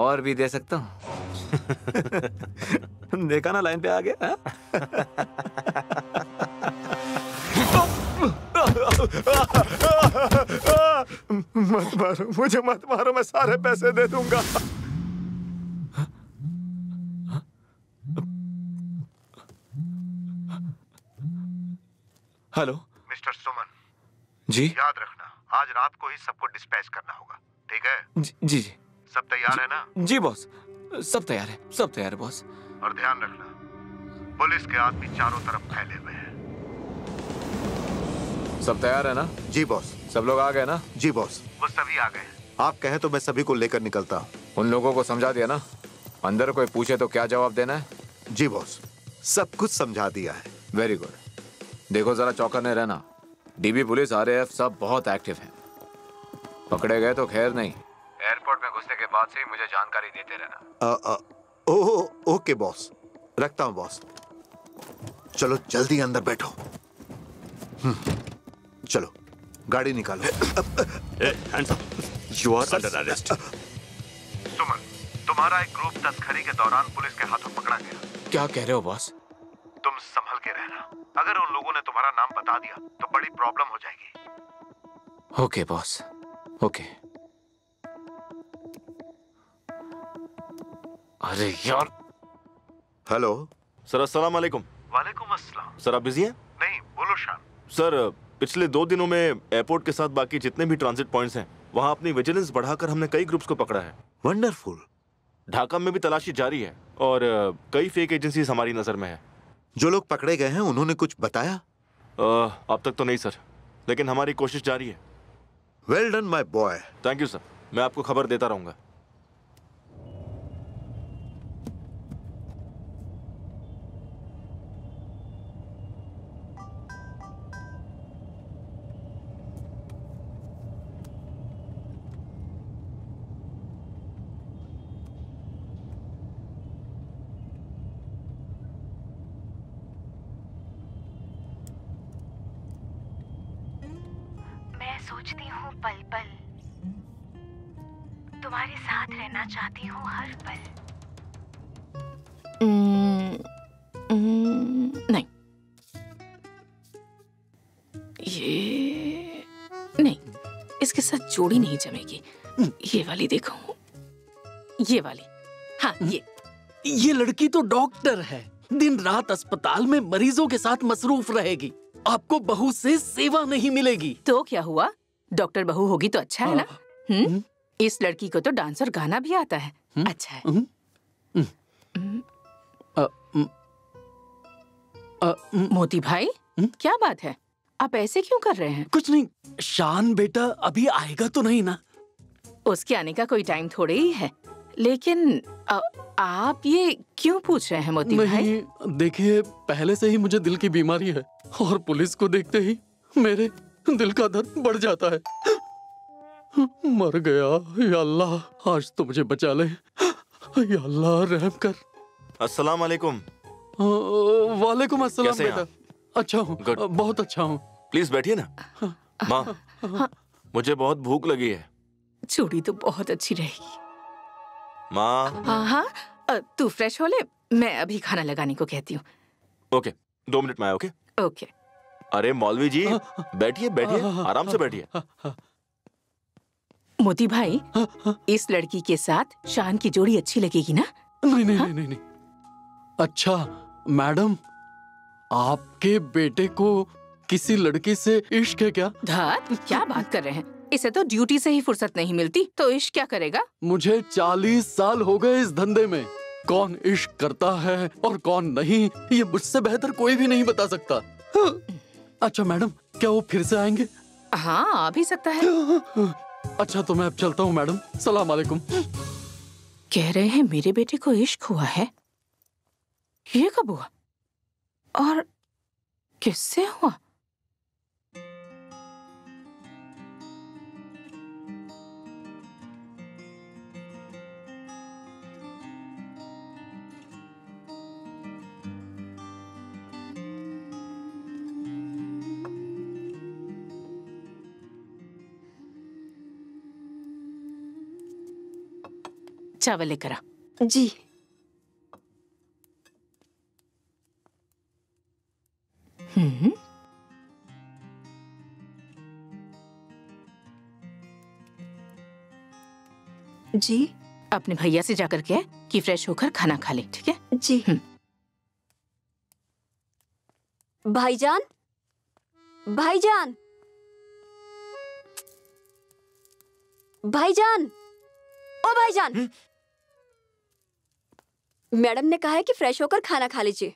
और भी दे सकता हूँ। देखा ना, लाइन पे आ गया। मत मारो मुझे, मत मारो, मैं सारे पैसे दे दूंगा। हेलो मिस्टर सुमन जी, याद रखना आज रात को ही सबको डिस्पैच करना होगा, ठीक है? जी जी, जी। सब तैयार है ना? जी बॉस, सब तैयार है, सब तैयार है बॉस। और ध्यान रखना, पुलिस के आदमी चारों तरफ फैले हुए हैं। सब तैयार है ना? जी बॉस। सब लोग आ गए ना? जी बॉस, वो सभी आ गए। आप कहें तो मैं सभी को लेकर निकलता हूँ। उन लोगों को समझा दिया ना, अंदर कोई पूछे तो क्या जवाब देना है? जी बॉस, सब कुछ समझा दिया है। Very good. देखो जरा चौकन्ने रहना, डीबी पुलिस आरएएफ सब बहुत एक्टिव हैं। पकड़े गए तो खैर नहीं, एयरपोर्ट में घुसने के बाद से ही मुझे जानकारी देते रहना। आ, आ, ओ, ओके बॉस, रखता हूँ बॉस। चलो जल्दी अंदर बैठो। चलो गाड़ी निकालो। You are under arrest. Suman, तुम्हारा एक ग्रुप तस्करी के दौरान पुलिस के हाथों पकड़ा गया। क्या कह रहे हो बॉस? तुम संभल के रहना, अगर उन लोगों ने तुम्हारा नाम बता दिया तो बड़ी प्रॉब्लम हो जाएगी। Okay boss, okay. अरे यार, हेलो सर, अस्सलाम वालेकुम। वालेकुम अस्सलाम। सर आप बिजी हैं? नहीं, बोलो शान। सर पिछले दो दिनों में एयरपोर्ट के साथ बाकी जितने भी ट्रांजिट पॉइंट्स हैं, वहां अपनी विजिलेंस बढ़ाकर हमने कई ग्रुप्स को पकड़ा है। वंडरफुल। ढाका में भी तलाशी जारी है और कई फेक एजेंसीज हमारी नजर में है। जो लोग पकड़े गए हैं उन्होंने कुछ बताया? uh, अब तक तो नहीं सर, लेकिन हमारी कोशिश जारी है। Well done my boy. Thank you sir, मैं आपको खबर देता रहूंगा। जोड़ी नहीं जमेगी। ये वाली देखो, ये वाली। हाँ ये ये लड़की तो डॉक्टर है, दिन रात अस्पताल में मरीजों के साथ मसरूफ रहेगी। आपको बहू से सेवा नहीं मिलेगी। तो क्या हुआ, डॉक्टर बहू होगी तो अच्छा है ना? हम्म, इस लड़की को तो डांस और गाना भी आता है। अच्छा है। हुँ? हुँ? हुँ? हुँ? हुँ? मोती भाई, हुँ? क्या बात है, आप ऐसे क्यों कर रहे हैं? कुछ नहीं शान बेटा, अभी आएगा तो नहीं ना? उसके आने का कोई टाइम थोड़े ही है। लेकिन आ, आप ये क्यों पूछ रहे हैं मोती भाई? देखिए पहले से ही मुझे दिल की बीमारी है और पुलिस को देखते ही मेरे दिल का दर्द बढ़ जाता है। मर गया, या अल्लाह आज तो मुझे बचा ले, या अल्लाह रहम कर। अस्सलाम वालेकुम। वालेकुम अस्सलाम बेटा। अच्छा हूँ, बहुत अच्छा हूँ। प्लीज बैठिए ना। माँ मुझे बहुत भूख लगी है। चूड़ी तो बहुत अच्छी रहेगी। माँ हाँ, तू फ्रेश हो ले, मैं अभी खाना लगाने को कहती हूँ। ओके, दो मिनट में आया। Okay okay. अरे मौलवी जी बैठिए बैठिए, आराम से बैठिए। मोती भाई, इस लड़की के साथ शान की जोड़ी अच्छी लगेगी ना? नहीं नहीं नहीं नहीं, नहीं। अच्छा मैडम, आपके बेटे को किसी लड़की से इश्क है क्या? धत, क्या बात कर रहे हैं, इसे तो ड्यूटी से ही फुर्सत नहीं मिलती, तो इश्क क्या करेगा? मुझे चालीस साल हो गए इस धंधे में, कौन इश्क करता है और कौन नहीं ये मुझसे बेहतर कोई भी नहीं बता सकता। अच्छा मैडम, क्या वो फिर से आएंगे? हाँ आ भी सकता है। अच्छा तो मैं अब चलता हूँ मैडम, सलाम वालेकुम। कह रहे हैं मेरे बेटे को इश्क हुआ है, ये कब हुआ और किससे हुआ? चावल लेकर आ। जी। हम्म। जी। अपने भैया से जाकर के कि फ्रेश होकर खाना खा ले, ठीक है? जी। भाईजान, भाईजान, भाईजान, ओ भाईजान, मैडम ने कहा है कि फ्रेश होकर खाना खा लीजिए।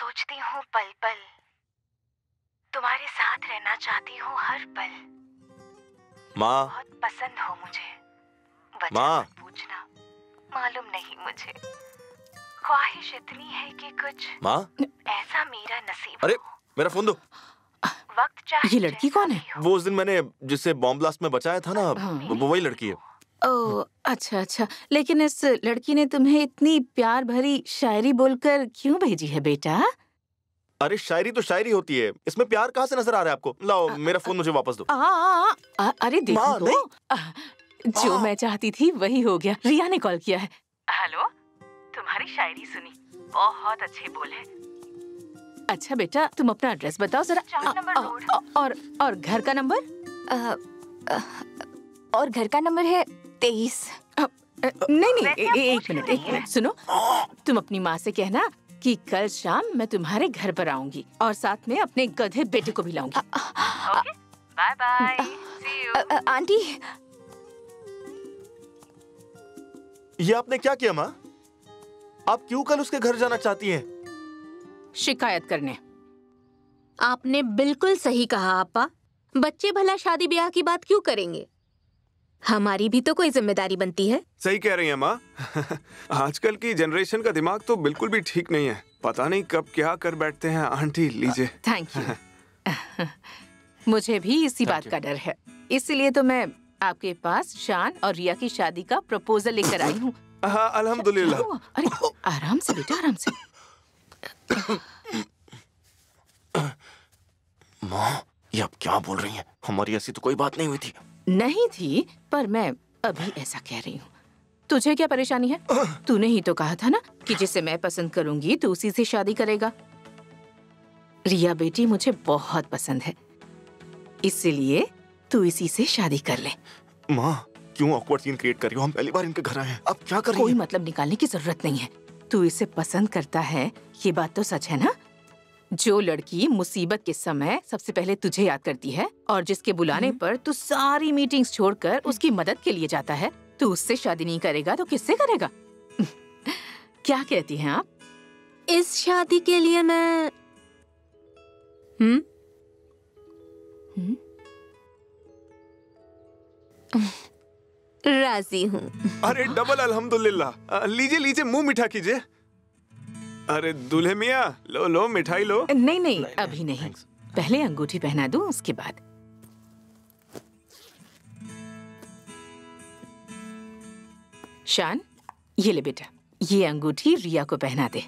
सोचती हूँ पल पल तुम्हारे साथ रहना चाहती हूँ हर पल। माँ बहुत पसंद हो मुझे। माँ पूछना मालूम नहीं मुझे, ख्वाहिश इतनी है कि कुछ माँ ऐसा मेरा नसीब। अरे मेरा फोन दो। वक्त चाहिए। ये लड़की कौन है? वो उस दिन मैंने जिससे बॉम्ब ब्लास्ट में बचाया था ना, वो वही लड़की है। ओह अच्छा अच्छा, लेकिन इस लड़की ने तुम्हें इतनी प्यार भरी शायरी बोलकर क्यों भेजी है बेटा? अरे शायरी तो शायरी होती है, इसमें प्यार कहाँ से नजर आ रहा है आपको? लाओ मेरा फोन मुझे वापस दो। अरे देखो दो, जो मैं चाहती थी वही हो गया। रिया ने कॉल किया है। हेलो, तुम्हारी शायरी सुनी, बहुत अच्छे बोल है। अच्छा बेटा तुम अपना एड्रेस बताओ जरा, और और घर का नंबर। और घर का नंबर है तेईस। नहीं नहीं एक मिनट एक मिनट सुनो, तुम अपनी माँ से कहना कि कल शाम मैं तुम्हारे घर पर आऊंगी और साथ में अपने गधे बेटे को भी लाऊंगी। Bye bye aunty. ये आपने क्या किया माँ? आप क्यों कल उसके घर जाना चाहती हैं? शिकायत करने। आपने बिल्कुल सही कहा आपा, बच्चे भला शादी ब्याह की बात क्यों करेंगे, हमारी भी तो कोई जिम्मेदारी बनती है। सही कह रही हैं माँ। आजकल की जनरेशन का दिमाग तो बिल्कुल भी ठीक नहीं है, पता नहीं कब क्या कर बैठते हैं। आंटी लीजिए। Thank you. मुझे भी इसी बात का डर है, इसलिए तो मैं आपके पास शान और रिया की शादी का प्रपोजल लेकर आई हूँ। हाँ अल्हम्दुलिल्लाह। अरे आराम से बेटा, आराम से। माँ ये आप क्या बोल रही हैं? हमारी ऐसी तो कोई बात नहीं हुई थी। नहीं थी, पर मैं अभी ऐसा कह रही हूँ। तुझे क्या परेशानी है? तूने ही तो कहा था ना कि जिसे मैं पसंद करूंगी तो उसी से शादी करेगा। रिया बेटी मुझे बहुत पसंद है, इसलिए तू इसी से शादी कर ले। माँ क्यों ऑकवर्ड सीन क्रिएट कर रही हो? हम पहली बार इनके घर आए हैं, अब क्या कर रही है? कोई मतलब निकालने की जरूरत नहीं है। तू इसे पसंद करता है, ये बात तो सच है ना? जो लड़की मुसीबत के समय सबसे पहले तुझे याद करती है और जिसके बुलाने पर तू सारी मीटिंग्स छोड़कर उसकी मदद के लिए जाता है, तू उससे शादी नहीं करेगा तो किससे करेगा? क्या कहती हैं आप? इस शादी के लिए मैं हम्म राजी हूँ। अरे डबल अल्हम्दुलिल्लाह। लीजिए लीजिए, मुंह मीठा कीजिए। अरे दूल्हे मियाँ लो लो मिठाई लो। नहीं नहीं अभी नहीं, पहले अंगूठी पहना दूं उसके बाद। शान ये ले बेटा, ये अंगूठी रिया को पहना दे।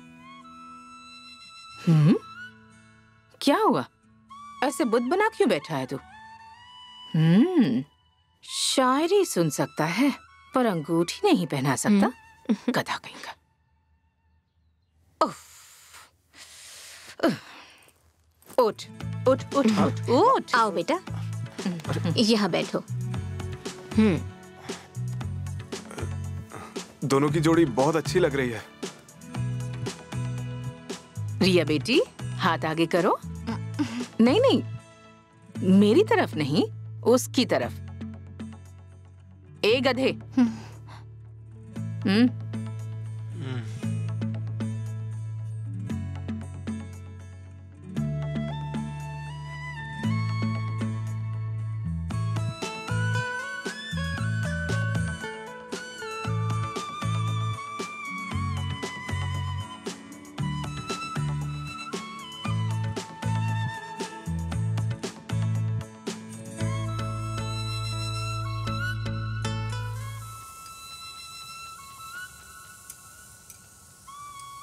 हम्म क्या हुआ, ऐसे बुद्ध बना क्यों बैठा है तू? हम्म शायरी सुन सकता है पर अंगूठी नहीं पहना सकता, गधा कहीं का। उठ उठ उठ उठ उठ, आओ बेटा यहाँ बैठो। दोनों की जोड़ी बहुत अच्छी लग रही है। रिया बेटी हाथ आगे करो। नहीं नहीं मेरी तरफ नहीं, उसकी तरफ। ए गधे। हम्म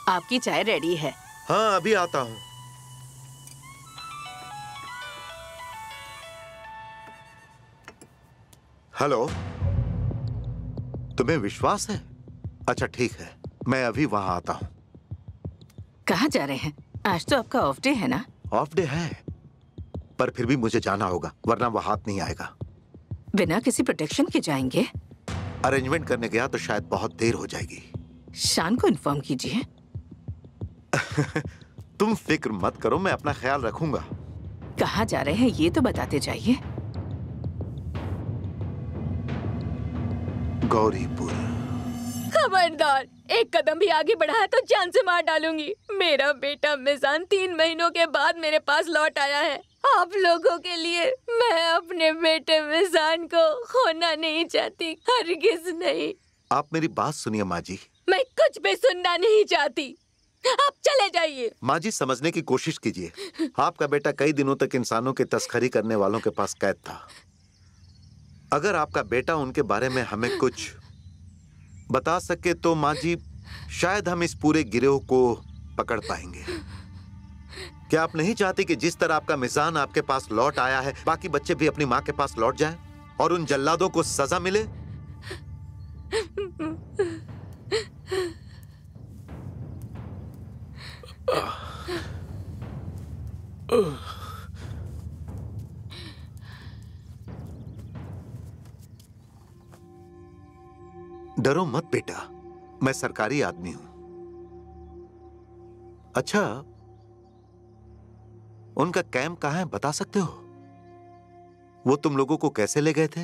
आपकी चाय रेडी है। हाँ अभी आता हूँ। हेलो, तुम्हें विश्वास है? अच्छा ठीक है, मैं अभी वहाँ आता हूँ। कहाँ जा रहे हैं? आज तो आपका ऑफ डे है ना? ऑफ डे है, पर फिर भी मुझे जाना होगा, वरना वह हाथ नहीं आएगा। बिना किसी प्रोटेक्शन के जाएंगे? अरेंजमेंट करने गया तो शायद बहुत देर हो जाएगी। शान को इन्फॉर्म कीजिए। तुम फिक्र मत करो, मैं अपना ख्याल रखूंगा। कहाँ जा रहे हैं ये तो बताते जाइए। गौरीपुर। खबरदार, एक कदम भी आगे बढ़ाया तो जान से मार डालूंगी। मेरा बेटा मिजान तीन महीनों के बाद मेरे पास लौट आया है। आप लोगों के लिए मैं अपने बेटे मिजान को खोना नहीं चाहती, हरगिज नहीं। आप मेरी बात सुनिए माँ जी। मैं कुछ भी सुनना नहीं चाहती, आप चले जाइए। माँ जी समझने की कोशिश कीजिए, आपका बेटा कई दिनों तक इंसानों की तस्करी करने वालों के पास कैद था। अगर आपका बेटा उनके बारे में हमें कुछ बता सके तो माँ जी शायद हम इस पूरे गिरोह को पकड़ पाएंगे। क्या आप नहीं चाहते कि जिस तरह आपका मिजान आपके पास लौट आया है, बाकी बच्चे भी अपनी माँ के पास लौट जाएं और उन जल्लादों को सजा मिले? डरो मत बेटा, मैं सरकारी आदमी हूं। अच्छा, उनका कैंप कहाँ है बता सकते हो? वो तुम लोगों को कैसे ले गए थे?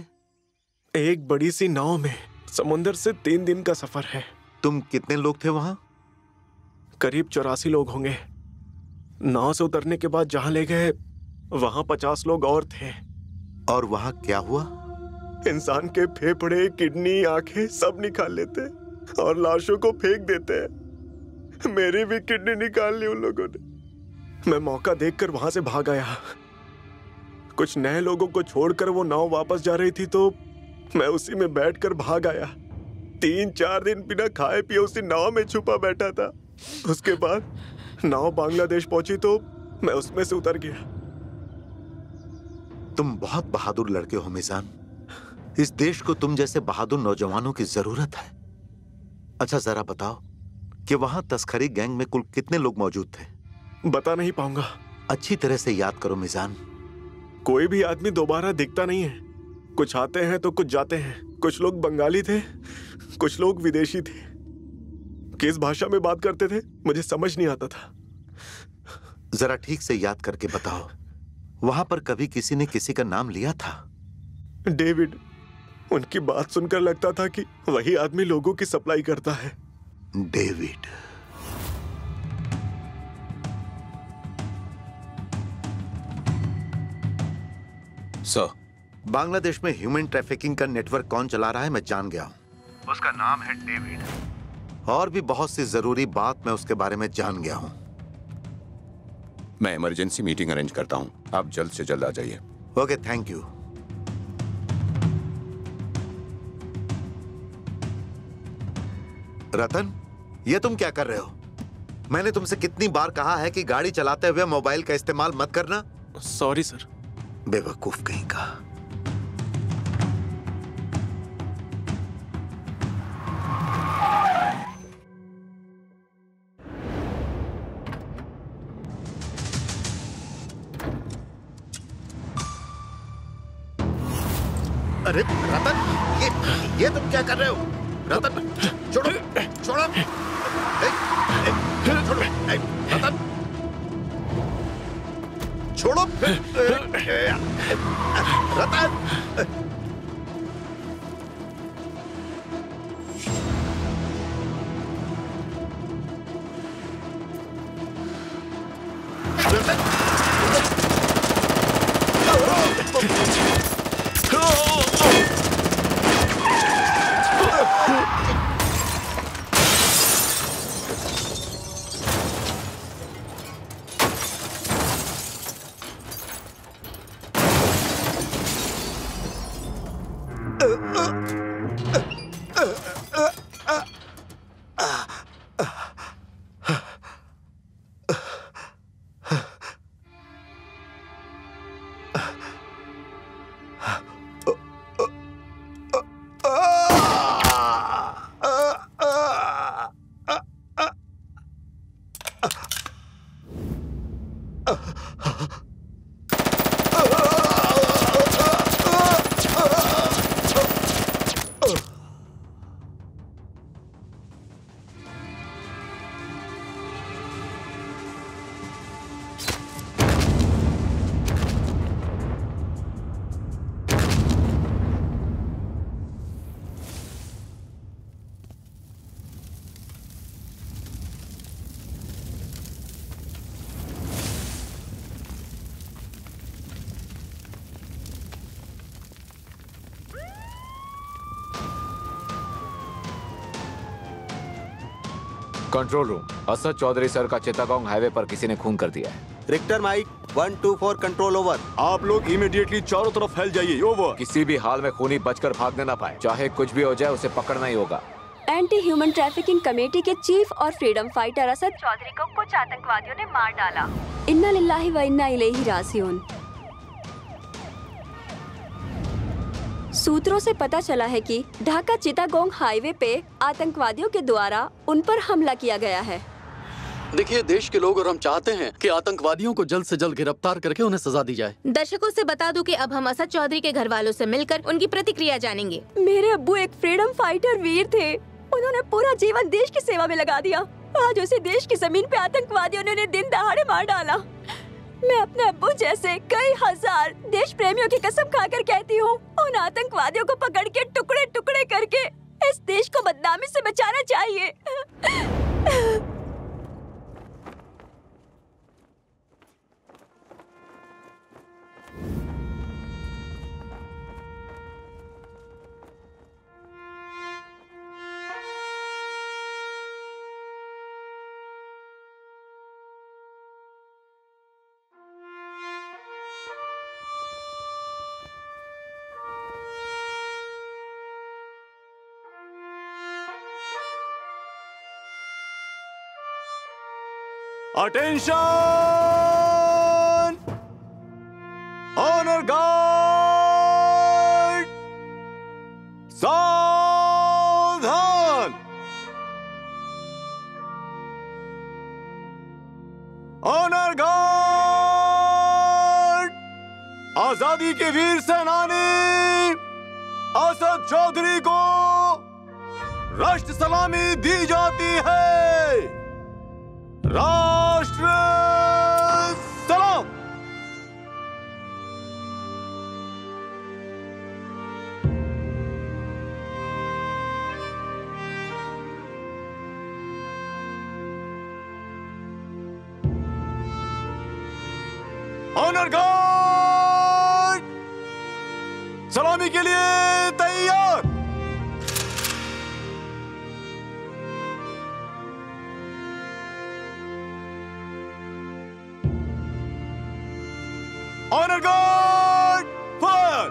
एक बड़ी सी नाव में, समुंदर से तीन दिन का सफर है। तुम कितने लोग थे वहां? करीब चौरासी लोग होंगे। नाव से उतरने के बाद जहां ले गए वहां पचास लोग और थे। और वहां क्या हुआ? इंसान के फेफड़े, किडनी, आंखें सब निकाल लेते और लाशों को फेंक देते हैं। मेरी भी किडनी निकाल ली उन लोगों ने। मैं मौका देखकर वहां से भाग आया। कुछ नए लोगों को छोड़कर वो नाव वापस जा रही थी तो मैं उसी में बैठकर भाग आया। तीन चार दिन बिना खाए पिए उसी नाव में छुपा बैठा था। उसके बाद नाव बांग्लादेश पहुंची तो मैं उसमें से उतर गया। तुम बहुत बहादुर लड़के हो मिजान, इस देश को तुम जैसे बहादुर नौजवानों की जरूरत है। अच्छा जरा बताओ कि वहां तस्करी गैंग में कुल कितने लोग मौजूद थे? बता नहीं पाऊंगा। अच्छी तरह से याद करो मिजान। कोई भी आदमी दोबारा दिखता नहीं है। कुछ आते हैं तो कुछ जाते हैं। कुछ लोग बंगाली थे, कुछ लोग विदेशी थे। किस भाषा में बात करते थे मुझे समझ नहीं आता था। जरा ठीक से याद करके बताओ, वहां पर कभी किसी ने किसी का नाम लिया था? डेविड। उनकी बात सुनकर लगता था कि वही आदमी लोगों की सप्लाई करता है। डेविड। सर, बांग्लादेश में ह्यूमन ट्रैफिकिंग का नेटवर्क कौन चला रहा है मैं जान गया हूँ। उसका नाम है डेविड। और भी बहुत सी जरूरी बात मैं उसके बारे में जान गया हूँ। मैं इमरजेंसी मीटिंग अरेंज करता हूँ, आप जल्द से जल्द आ जाइए। Okay thank you. रतन, ये तुम क्या कर रहे हो? मैंने तुमसे कितनी बार कहा है कि गाड़ी चलाते हुए मोबाइल का इस्तेमाल मत करना। Sorry sir. बेवकूफ कहीं का। अरे रतन, ये ये तुम क्या कर रहे हो? रतन छोड़ो, छोड़ो। छोड़ो रतन, छोड़ो Ratan. Control room, Asad Chaudhary sir का चित्तागोंग हाईवे पर किसी ने खून कर दिया है। Richter mike one two four control over. आप लोग इमीडिएटली चारों तरफ फैल जाइए। ओवर। किसी भी हाल में खूनी बचकर भागने ना पाए, चाहे कुछ भी हो जाए उसे पकड़ना ही होगा। एंटी ह्यूमन ट्रैफिकिंग कमेटी के चीफ और फ्रीडम फाइटर असद चौधरी को कुछ आतंकवादियों ने मार डाला। इन्ना लिल्लाही व इन्ना इलैहि राजिऊन। सूत्रों से पता चला है कि ढाका चिटागोंग हाईवे पे आतंकवादियों के द्वारा उन पर हमला किया गया है। देखिए, देश के लोग और हम चाहते हैं कि आतंकवादियों को जल्द से जल्द गिरफ्तार करके उन्हें सजा दी जाए। दर्शकों से बता दूं कि अब हम असद चौधरी के घर वालों से मिलकर उनकी प्रतिक्रिया जानेंगे। मेरे अब्बू एक फ्रीडम फाइटर वीर थे, उन्होंने पूरा जीवन देश की सेवा में लगा दिया। आज उसे देश की जमीन पे आतंकवादियों ने उन्हें दिन दहाड़े मार डाला। मैं अपने अब्बू जैसे कई हजार देश प्रेमियों की कसम खाकर कहती हूँ, उन आतंकवादियों को पकड़ के टुकड़े टुकड़े करके इस देश को बदनामी से बचाना चाहिए। Attention! Honor guard! सावधान! Honor guard! आजादी के वीर सेनानी असद चौधरी को राष्ट्र सलामी दी जाती है। राष्ट्र सलाम। ऑनर गार्ड सलामी के लिए तैयार। Honor guard, fire!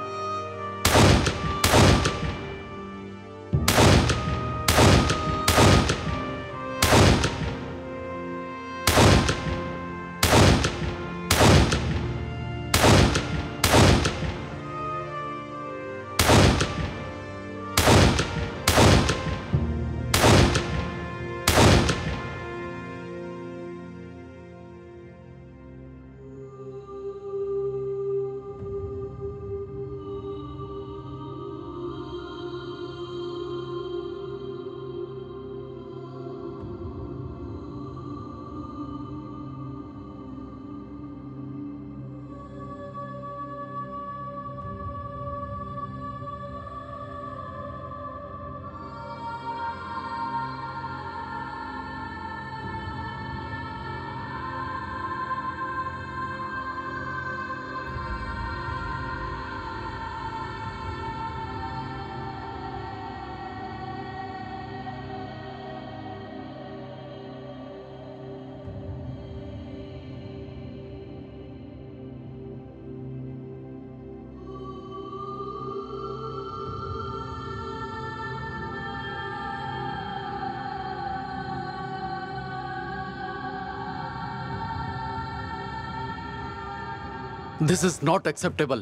This is not acceptable.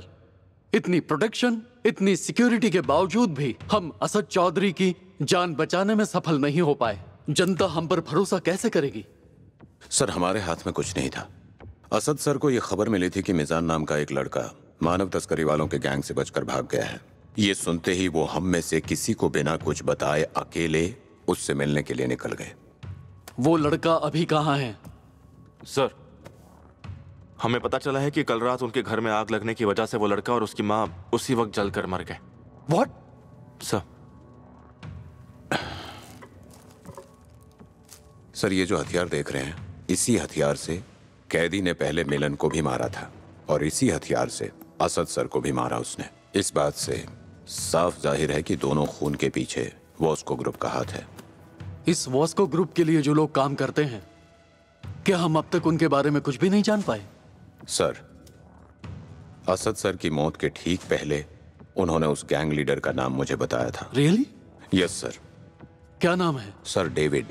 इतनी प्रोटेक्शन, इतनी सिक्योरिटी के बावजूद भी हम असद चौधरी की जान बचाने में सफल नहीं हो पाए। जनता हम पर भरोसा कैसे करेगी? सर, हमारे हाथ में कुछ नहीं था। असद सर को यह खबर मिली थी कि मिजान नाम का एक लड़का मानव तस्करी वालों के गैंग से बचकर भाग गया है। ये सुनते ही वो हम में से किसी को बिना कुछ बताए अकेले उससे मिलने के लिए निकल गए। वो लड़का अभी कहाँ है? सर, हमें पता चला है कि कल रात उनके घर में आग लगने की वजह से वो लड़का और उसकी मां उसी वक्त जलकर मर गए। व्हाट? सर सर ये जो हथियार देख रहे हैं, इसी हथियार से कैदी ने पहले मिलन को भी मारा था और इसी हथियार से असद सर को भी मारा उसने। इस बात से साफ जाहिर है कि दोनों खून के पीछे वास्को ग्रुप का हाथ है। इस वास्को ग्रुप के लिए जो लोग काम करते हैं, क्या हम अब तक उनके बारे में कुछ भी नहीं जान पाए? सर, असद सर की मौत के ठीक पहले उन्होंने उस गैंग लीडर का नाम मुझे बताया था। रियली? Yes sir. क्या नाम है? Sir David.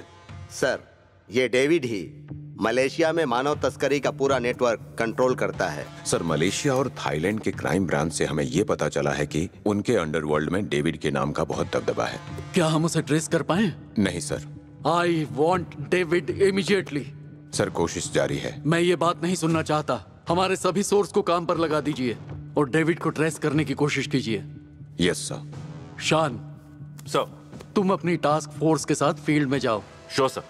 सर, ये डेविड ही मलेशिया में मानव तस्करी का पूरा नेटवर्क कंट्रोल करता है। सर, मलेशिया और थाईलैंड के क्राइम ब्रांच से हमें ये पता चला है कि उनके अंडरवर्ल्ड में डेविड के नाम का बहुत दबदबा है। क्या हम उसे ट्रेस कर पाए? नहीं sir. I want David immediately. Sir, कोशिश जारी है। मैं ये बात नहीं सुनना चाहता। हमारे सभी सोर्स को काम पर लगा दीजिए और डेविड को ट्रेस करने की कोशिश कीजिए। Yes sir. शान सर, तुम अपनी टास्क फोर्स के साथ फील्ड में जाओ। Sure sir.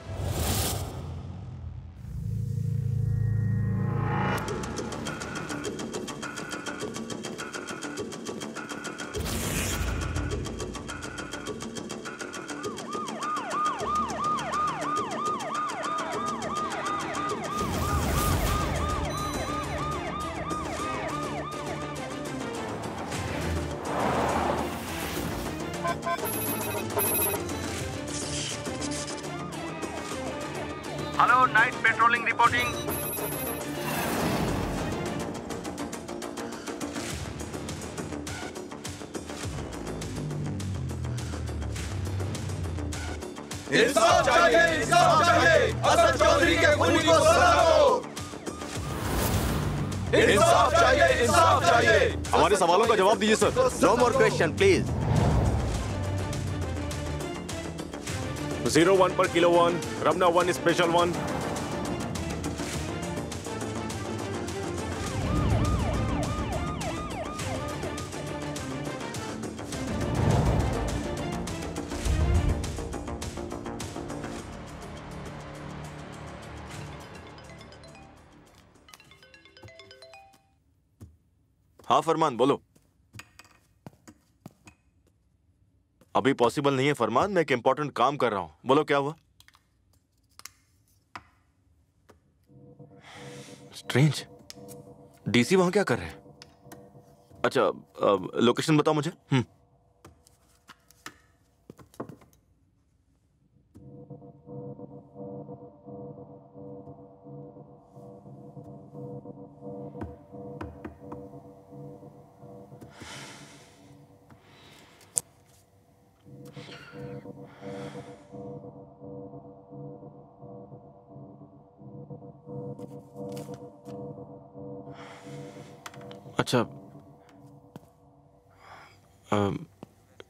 No more question, please. Zero one per kilo one, Ramna one special one. हाँ फरमान, बोलो। अभी पॉसिबल नहीं है फरमान, मैं एक इंपॉर्टेंट काम कर रहा हूं। बोलो क्या हुआ? स्ट्रेंज, डीसी वहां क्या कर रहे हैं? अच्छा, आ, लोकेशन बताओ मुझे। हम्म,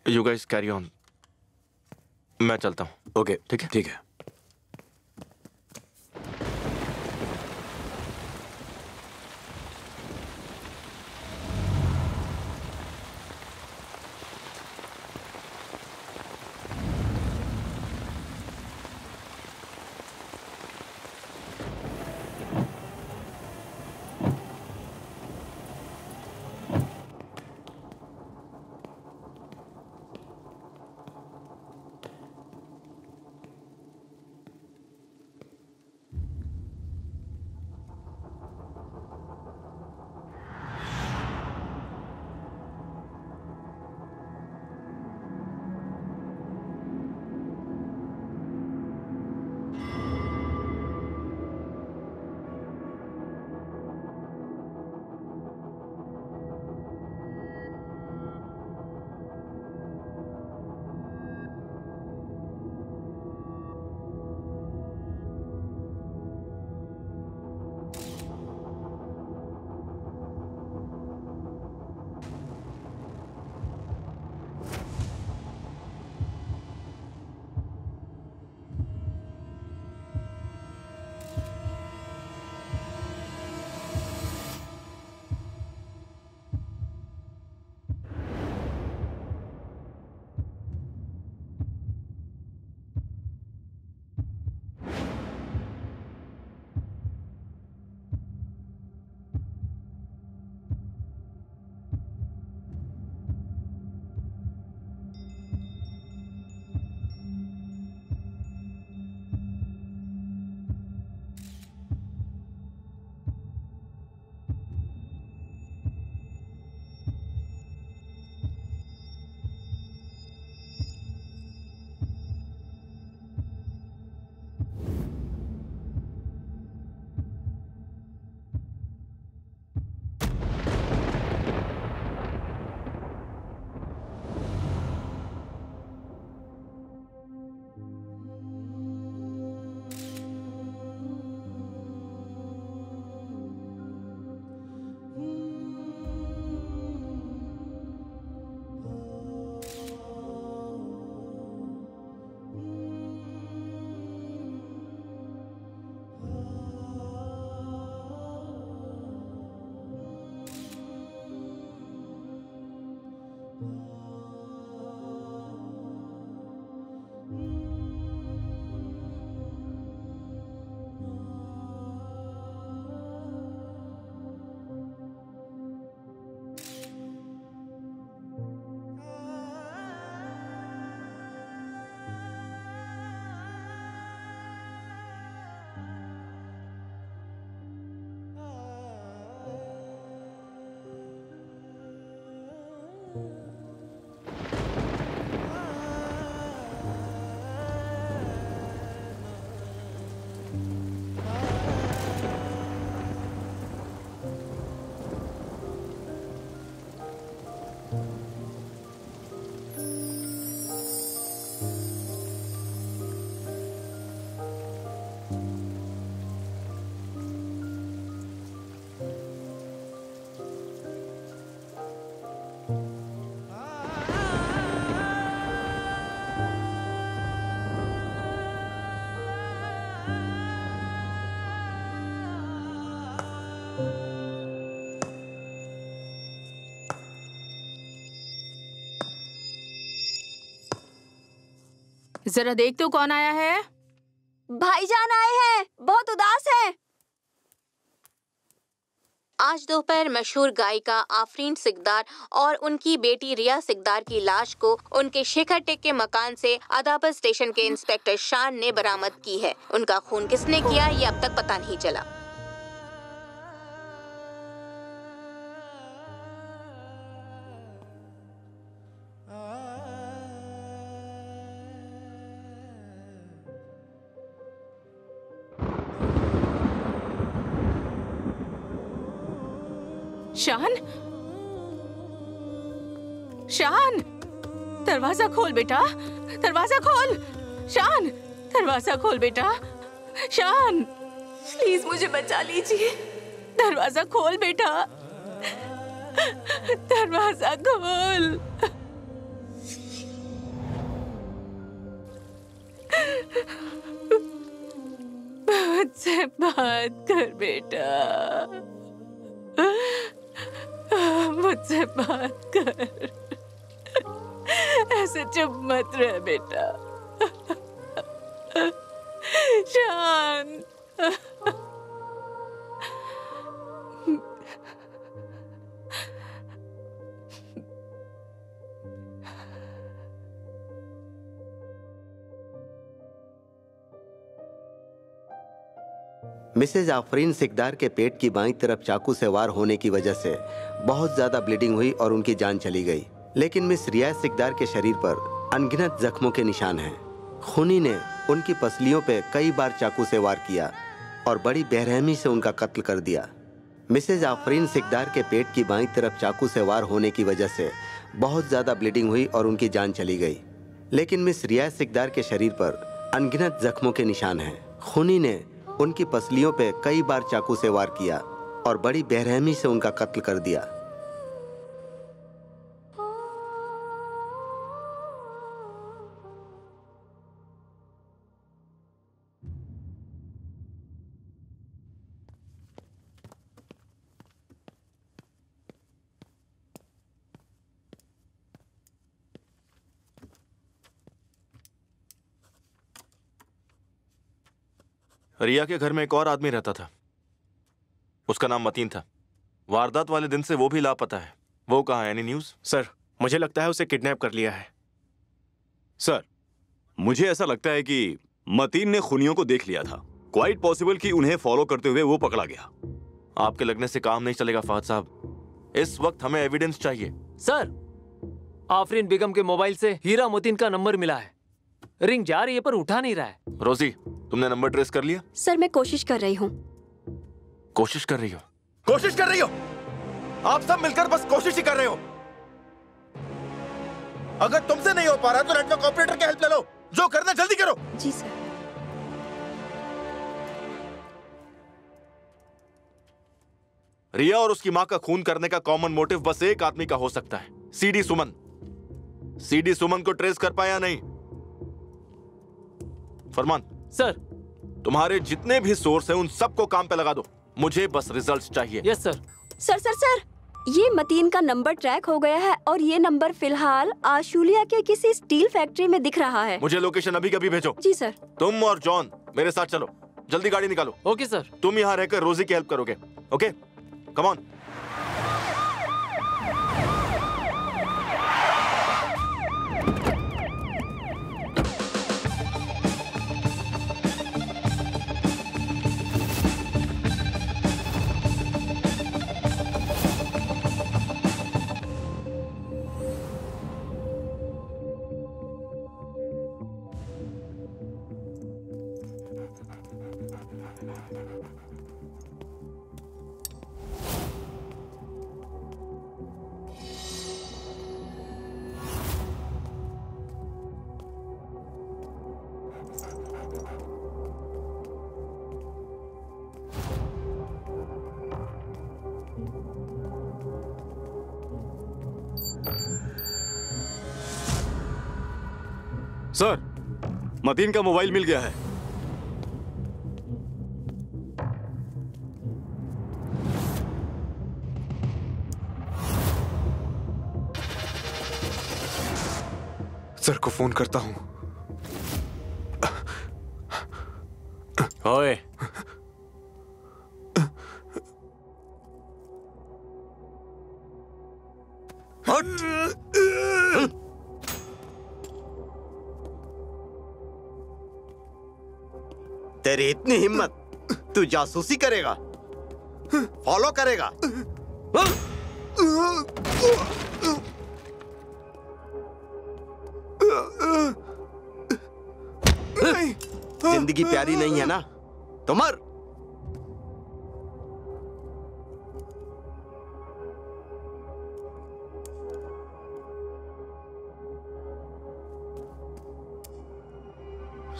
यू गाइस कैरी ऑन, मैं चलता हूँ। ओके okay, ठीक है ठीक है। जरा देख तो कौन आया है। भाईजान आए हैं, बहुत उदास हैं। आज दोपहर मशहूर गायिका आफरीन सिकदार और उनकी बेटी रिया सिकदार की लाश को उनके शेखर टेक के मकान से अदाबत स्टेशन के इंस्पेक्टर शान ने बरामद की है। उनका खून किसने किया ये अब तक पता नहीं चला। शान, शान, दरवाजा खोल बेटा, दरवाजा खोल। शान, दरवाजा खोल बेटा। शान, प्लीज मुझे बचा लीजिए। दरवाजा खोल बेटा, दरवाजा खोल। मुझसे बात कर बेटा, मुझसे बात कर, ऐसे चुप मत रह बेटा। शान, मिसेज आफरीन सिकदार के पेट की बाईं तरफ चाकू से वार होने की वजह से बहुत ज्यादा ब्लीडिंग हुई और उनकी जान चली गई, लेकिन मिस रिया सिकदार के शरीर पर अनगिनत जख्मों के निशान हैं। खूनी ने उनकी पसलियों पे कई बार चाकू से वार किया और बड़ी बेरहमी से उनका कत्ल कर दिया। मिसेज आफरीन सिकदार के पेट की बाईं तरफ चाकू से वार होने की वजह से बहुत ज्यादा ब्लीडिंग हुई और उनकी जान चली गई, लेकिन मिस रिया सिकदार के शरीर पर अनगिनत जख्मों के निशान हैं। खूनी ने उनकी पसलियों पे कई बार चाकू से वार किया और बड़ी बेरहमी से उनका कत्ल कर दिया। रिया के घर में एक और आदमी रहता था, उसका नाम मतीन था। वारदात वाले दिन से वो भी लापता है। वो कहाँ है? Any news? सर, मुझे लगता है उसे किडनैप कर लिया है। सर, मुझे ऐसा लगता है कि मतीन ने खूनियों को देख लिया था। क्वाइट पॉसिबल कि उन्हें फॉलो करते हुए वो पकड़ा गया। आपके लगने से काम नहीं चलेगा फहद साहब, इस वक्त हमें एविडेंस चाहिए। सर, आफरीन बेगम के मोबाइल से हीरा मोतीन का नंबर मिला है। रिंग जा रही है पर उठा नहीं रहा है। रोजी, तुमने नंबर ट्रेस कर लिया? सर, मैं कोशिश कर रही हूँ। कोशिश कर रही हो? कोशिश कर रही हो? आप सब मिलकर बस कोशिश ही कर रहे हो। अगर तुमसे नहीं हो पा रहा तो नेटवर्क ऑपरेटर की हेल्प ले लो। जो करना जल्दी करो। जी सर। रिया और उसकी माँ का खून करने का कॉमन मोटिव बस एक आदमी का हो सकता है, सीडी सुमन। सीडी सुमन को ट्रेस कर पाया नहीं। फरमान सर, तुम्हारे जितने भी सोर्स हैं उन सबको काम पे लगा दो। मुझे बस रिजल्ट्स चाहिए। Yes sir. Sir sir sir ये मतीन का नंबर ट्रैक हो गया है और ये नंबर फिलहाल आशुलिया के किसी स्टील फैक्ट्री में दिख रहा है। मुझे लोकेशन अभी कभी भेजो। जी सर। तुम और जॉन मेरे साथ चलो, जल्दी गाड़ी निकालो। Okay sir. तुम यहाँ रहकर रोजी की हेल्प करोगे। Okay come on. Sir, Mateen का मोबाइल मिल गया है। सर को फोन करता हूं। ओए, तेरी इतनी हिम्मत, तू जासूसी करेगा, फॉलो करेगा? जिंदगी प्यारी नहीं है ना तुम्हार?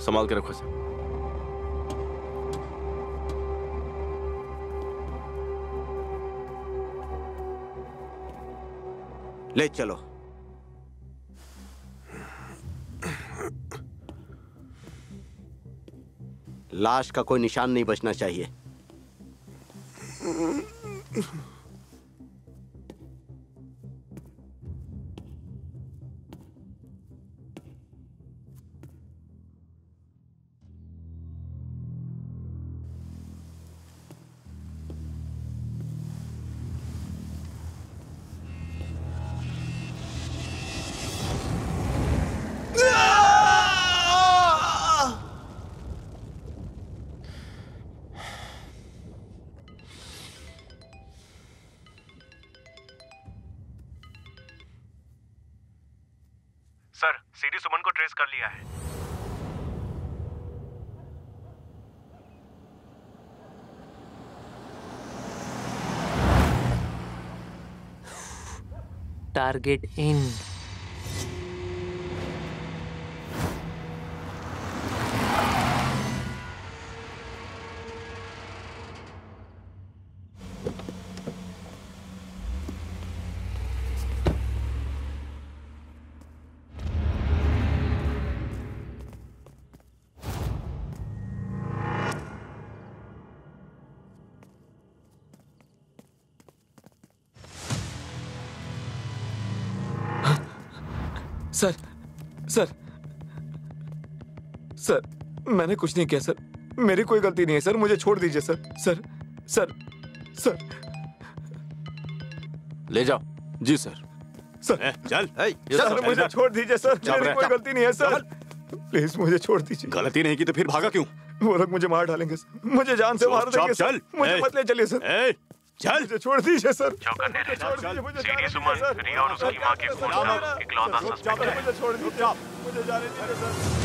संभाल के रखो सर। ले चलो। लाश का कोई निशान नहीं बचना चाहिए। सुमन को ट्रेस कर लिया है। Target in. Sir, sir, sir, मैंने कुछ नहीं किया सर, मेरी कोई गलती नहीं है सर, मुझे छोड़ दीजिए सर, सर, सर, सर। ले जाओ। जी सर। सर, चल, सर, मुझे छोड़ दीजिए सर, मेरी कोई गलती नहीं है सर, प्लीज मुझे छोड़ दीजिए। गलती नहीं की तो फिर भागा क्यों? वो लोग मुझे मार डालेंगे सर, मुझे जान से मार देंगे सर, मुझे मत ले चलिए सर। चल छोड़ दीजिए सर। जो करने रहे सीडी सुमन, रिया और उसकी मां के खून का इकलौता सस्पेक्ट है। मुझे छोड़ दीजिए, मुझे जाने दीजिए सर।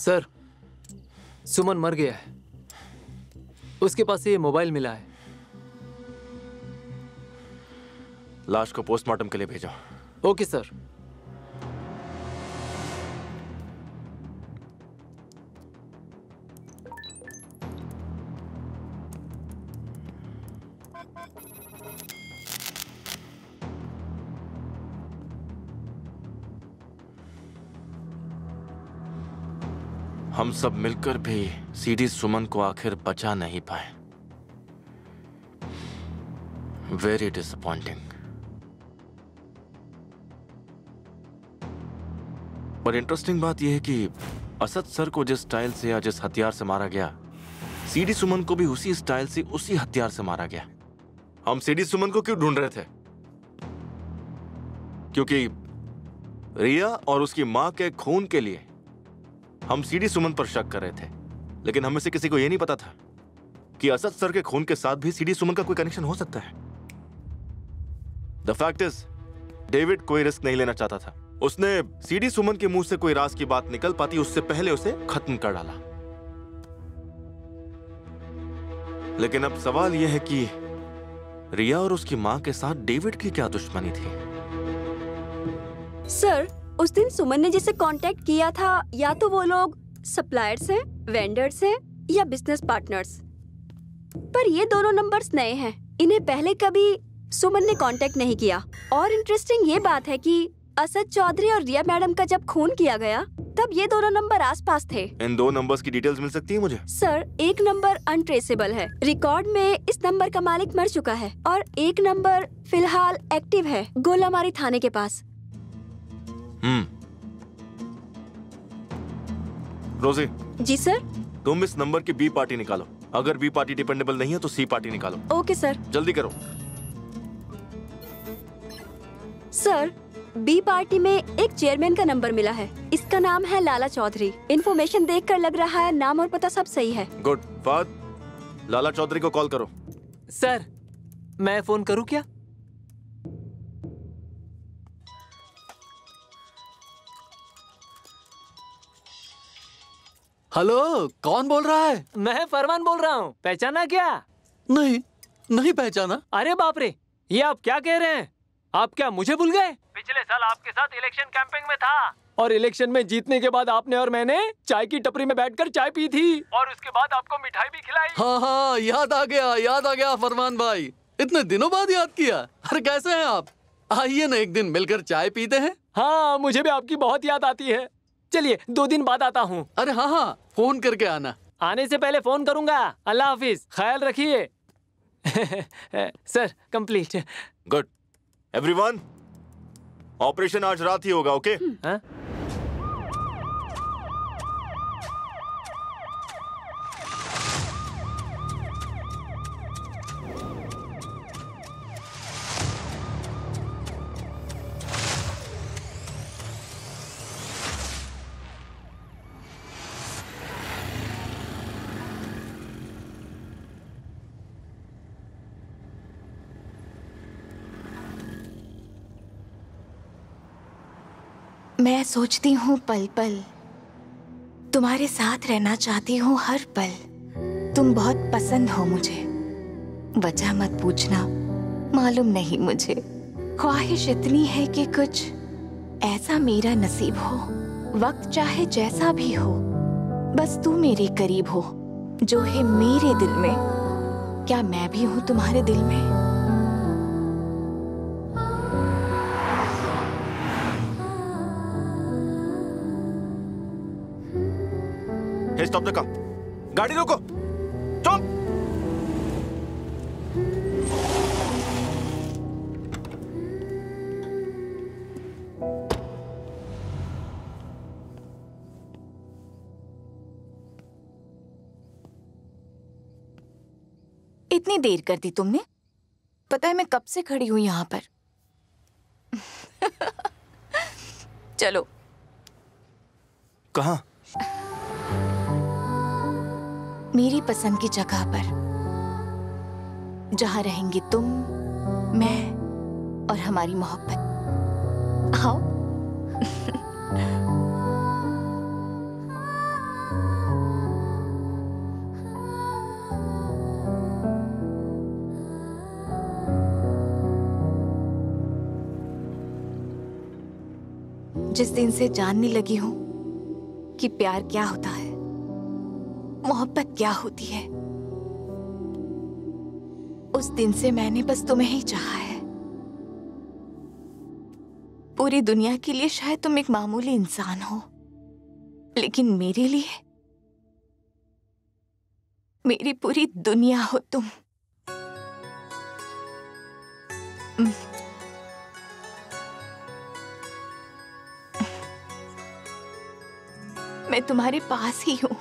सर, सुमन मर गया है। उसके पास ये मोबाइल मिला है। लाश को पोस्टमार्टम के लिए भेजा। Okay sir. हम सब मिलकर भी सीडी सुमन को आखिर बचा नहीं पाए। Very disappointing. पर इंटरेस्टिंग बात यह है कि असद सर को जिस स्टाइल से या जिस हथियार से मारा गया, सीडी सुमन को भी उसी स्टाइल से उसी हथियार से मारा गया। हम सीडी सुमन को क्यों ढूंढ रहे थे? क्योंकि रिया और उसकी मां के खून के लिए हम सीडी सुमन पर शक कर रहे थे, लेकिन हम में से किसी को यह नहीं पता था कि असद सर के खून के साथ भी सीडी सुमन का कोई कनेक्शन हो सकता है। द फैक्ट इज, डेविड कोई रिस्क नहीं लेना चाहता था। उसने सीडी सुमन के मुंह से कोई राज की बात निकल पाती उससे पहले उसे खत्म कर डाला। लेकिन अब सवाल यह है कि रिया और उसकी मां के साथ डेविड की क्या दुश्मनी थी? सर, उस दिन सुमन ने जिसे कांटेक्ट किया था, या तो वो लोग सप्लायर्स हैं, वेंडर्स हैं या बिजनेस पार्टनर्स, पर ये दोनों नंबर्स नए हैं। इन्हें पहले कभी सुमन ने कांटेक्ट नहीं किया। और इंटरेस्टिंग ये बात है कि असद चौधरी और रिया मैडम का जब खून किया गया तब ये दोनों नंबर आसपास थे। इन दो नंबर्स की डिटेल्स मिल सकती है मुझे? सर, एक नंबर अनट्रेसेबल है। रिकॉर्ड में इस नंबर का मालिक मर चुका है और एक नंबर फिलहाल एक्टिव है, गोलामारी थाने के पास। हम्म। रोजी। जी सर। तुम इस नंबर की बी पार्टी निकालो। अगर बी पार्टी डिपेंडेबल नहीं है तो सी पार्टी निकालो। Okay sir. जल्दी करो। सर, बी पार्टी में एक चेयरमैन का नंबर मिला है। इसका नाम है लाला चौधरी। इन्फॉर्मेशन देखकर लग रहा है नाम और पता सब सही है। गुड। बाद लाला चौधरी को कॉल करो। सर, मैं फोन करूँ क्या? हेलो, कौन बोल रहा है? मैं फरमान बोल रहा हूँ। पहचाना क्या? नहीं, नहीं पहचाना। अरे बाप रे, ये आप क्या कह रहे हैं? आप क्या मुझे भूल गए? पिछले साल आपके साथ इलेक्शन कैंपेन में था और इलेक्शन में जीतने के बाद आपने और मैंने चाय की टपरी में बैठकर चाय पी थी और उसके बाद आपको मिठाई भी खिलाई। हाँ हाँ, याद आ गया, याद आ गया फरमान भाई। इतने दिनों बाद याद किया। अरे कैसे है आप? आइए न, एक दिन मिलकर चाय पीते हैं। हाँ, मुझे भी आपकी बहुत याद आती है। चलिए, दो दिन बाद आता हूँ। अरे हाँ हाँ, फोन करके आना। आने से पहले फोन करूंगा। अल्लाह हाफिज, ख्याल रखिए। Sir, complete. Good. Everyone, operation आज रात ही होगा। ओके? हाँ? मैं सोचती हूँ पल पल, तुम्हारे साथ रहना चाहती हूँ हर पल। तुम बहुत पसंद हो मुझे, वजह मत पूछना, मालूम नहीं मुझे। ख्वाहिश इतनी है कि कुछ ऐसा मेरा नसीब हो, वक्त चाहे जैसा भी हो, बस तू मेरे करीब हो। जो है मेरे दिल में, क्या मैं भी हूं तुम्हारे दिल में? Hey, stop the car. गाड़ी रोको। Stop. इतनी देर कर दी तुमने, पता है मैं कब से खड़ी हूं यहां पर। चलो। कहां? मेरी पसंद की जगह पर, जहां रहेंगे तुम, मैं और हमारी मोहब्बत। आओ। जिस दिन से जानने लगी हूं कि प्यार क्या होता है, मोहब्बत क्या होती है, उस दिन से मैंने बस तुम्हें ही चाहा है। पूरी दुनिया के लिए शायद तुम एक मामूली इंसान हो, लेकिन मेरे लिए मेरी पूरी दुनिया हो तुम। मैं तुम्हारे पास ही हूं।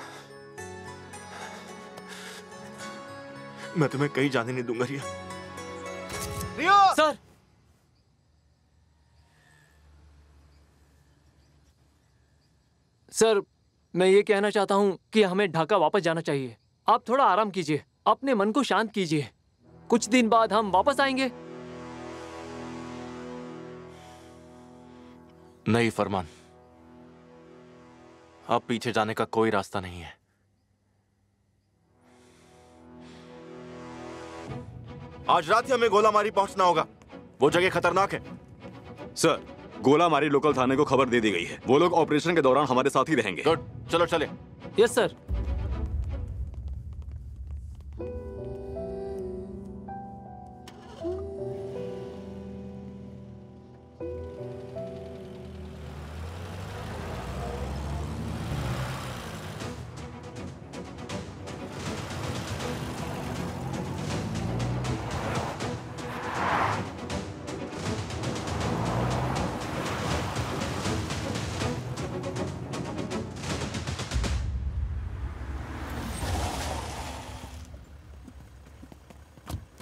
मैं तुम्हें कहीं जाने नहीं दूंगा रिया। रिया! सर! सर, मैं ये कहना चाहता हूं कि हमें ढाका वापस जाना चाहिए। आप थोड़ा आराम कीजिए, अपने मन को शांत कीजिए। कुछ दिन बाद हम वापस आएंगे। नहीं फरमान, अब पीछे जाने का कोई रास्ता नहीं है। आज रात ही हमें गोलामारी पहुंचना होगा, वो जगह खतरनाक है। सर, गोलामारी लोकल थाने को खबर दे दी गई है, वो लोग ऑपरेशन के दौरान हमारे साथ ही रहेंगे। गुड, चलो चले। Yes sir.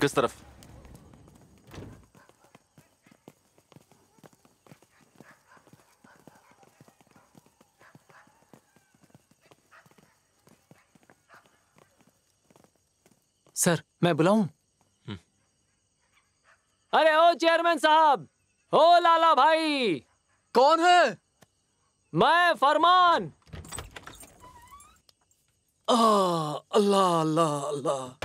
किस तरफ? सर, मैं बुलाऊं? अरे ओ चेयरमैन साहब, ओ लाला भाई। कौन है? मैं फरमान। अल्लाह अल्लाह अल्लाह।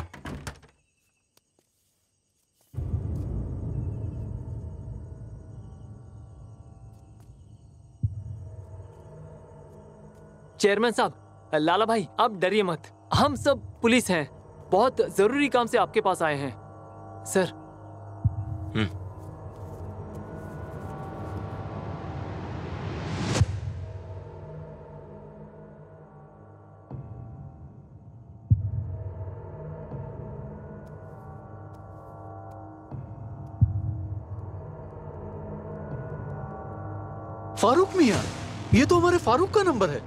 चेयरमैन साहब, लाला भाई, आप डरिए मत, हम सब पुलिस हैं, बहुत जरूरी काम से आपके पास आए हैं। सर। हम्म। फारूक मियां, ये तो हमारे फारूक का नंबर है।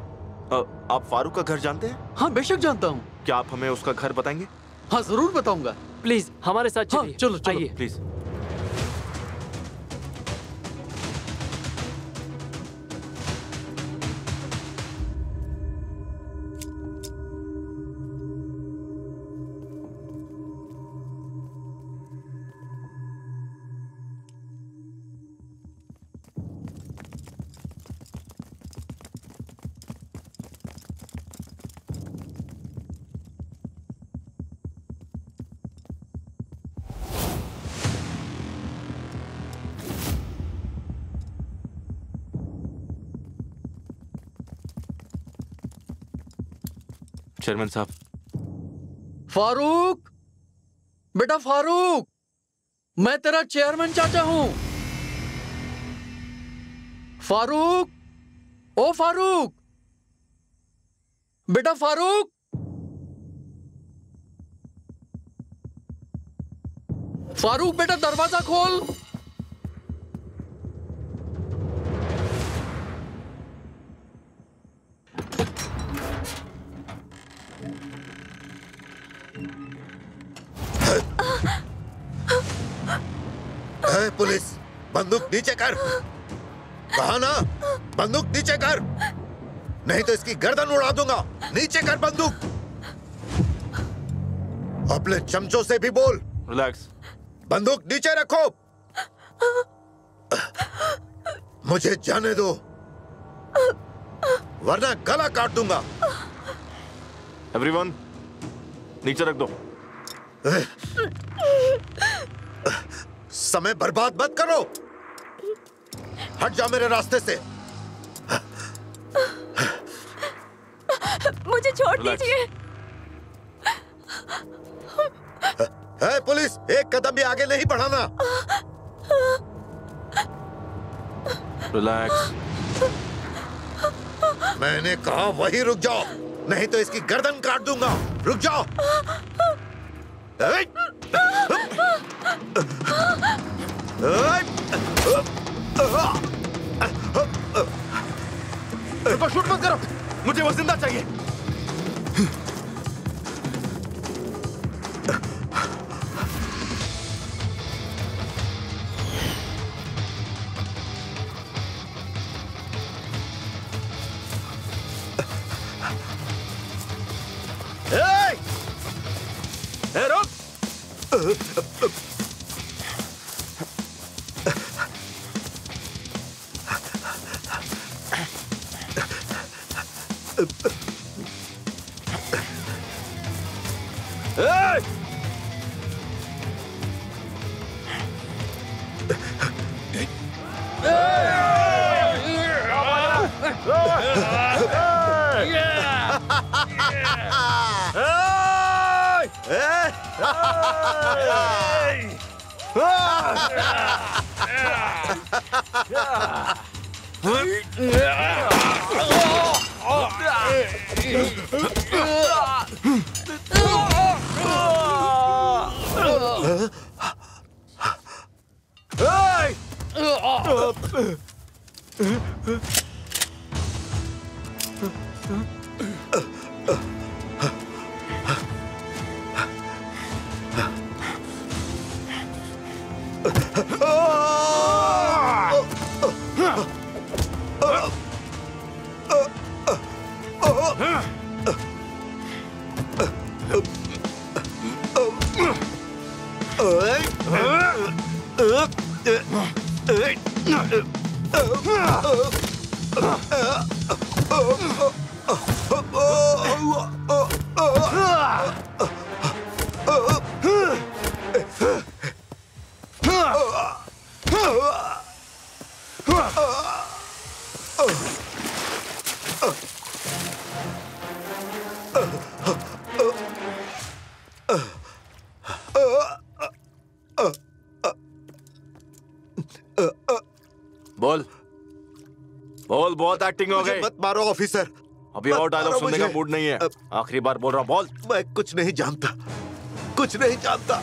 आ, आप फारूक का घर जानते हैं? हाँ, बेशक जानता हूँ। क्या आप हमें उसका घर बताएंगे? हाँ, जरूर बताऊंगा। प्लीज हमारे साथ चलिए। हाँ, चलो चलो प्लीज। चेयरमैन साहब। फारूक, बेटा फारूक, मैं तेरा चेयरमैन चाचा हूं। फारूक, ओ फारूक, बेटा फारूक। फारूक बेटा दरवाजा खोल। है पुलिस, बंदूक नीचे कर। कहा ना, बंदूक नीचे कर, नहीं तो इसकी गर्दन उड़ा दूंगा। नीचे कर बंदूक। अपने चमचों से भी बोल। रिलैक्स। बंदूक नीचे रखो। मुझे जाने दो वरना गला काट दूंगा। एवरीवन नीचे रख दो। समय बर्बाद मत करो, हट जा मेरे रास्ते से। मुझे छोड़ दीजिए। है पुलिस, एक कदम भी आगे नहीं बढ़ाना। रिलैक्स। मैंने कहा वहीं रुक जाओ, नहीं तो इसकी गर्दन काट दूंगा। रुक जाओ। शूट मत करो, मुझे वो जिंदा चाहिए। एक्टिंग हो गई। मत मारो ऑफिसर। अभी और डायलॉग सुनने का मूड नहीं है। आखिरी बार बोल रहा हूं, बोल। मैं कुछ नहीं जानता, कुछ नहीं जानता।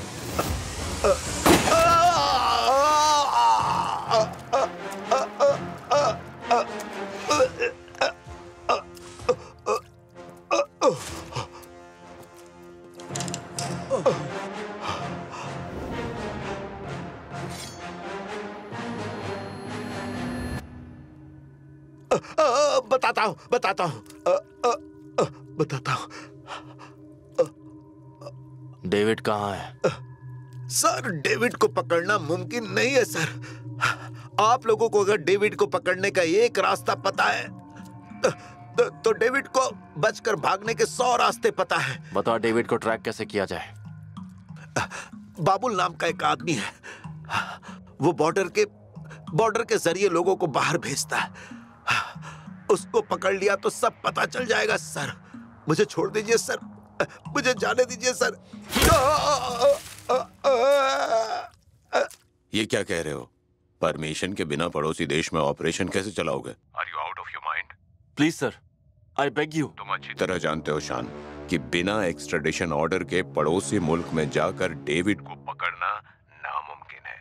बताता हूं, बताता हूं। डेविड कहाँ है? सर, डेविड को पकड़ना मुमकिन नहीं है सर। आप लोगों को अगर डेविड को पकड़ने का एक रास्ता पता है तो, तो डेविड को बचकर भागने के सौ रास्ते पता है। बताओ डेविड को ट्रैक कैसे किया जाए? बाबुल नाम का एक आदमी है, वो बॉर्डर के बॉर्डर के जरिए लोगों को बाहर भेजता है। उसको पकड़ लिया तो सब पता चल जाएगा सर। मुझे छोड़ दीजिए सर, मुझे जाने दीजिए सर। ये क्या कह रहे हो? परमिशन के बिना पड़ोसी देश में ऑपरेशन कैसे चलाओगे? Are you out of your mind? Please sir, I beg you. तुम अच्छी तरह जानते हो शान कि बिना एक्स्ट्राडिशन ऑर्डर के पड़ोसी मुल्क में जाकर डेविड को पकड़ना नामुमकिन है।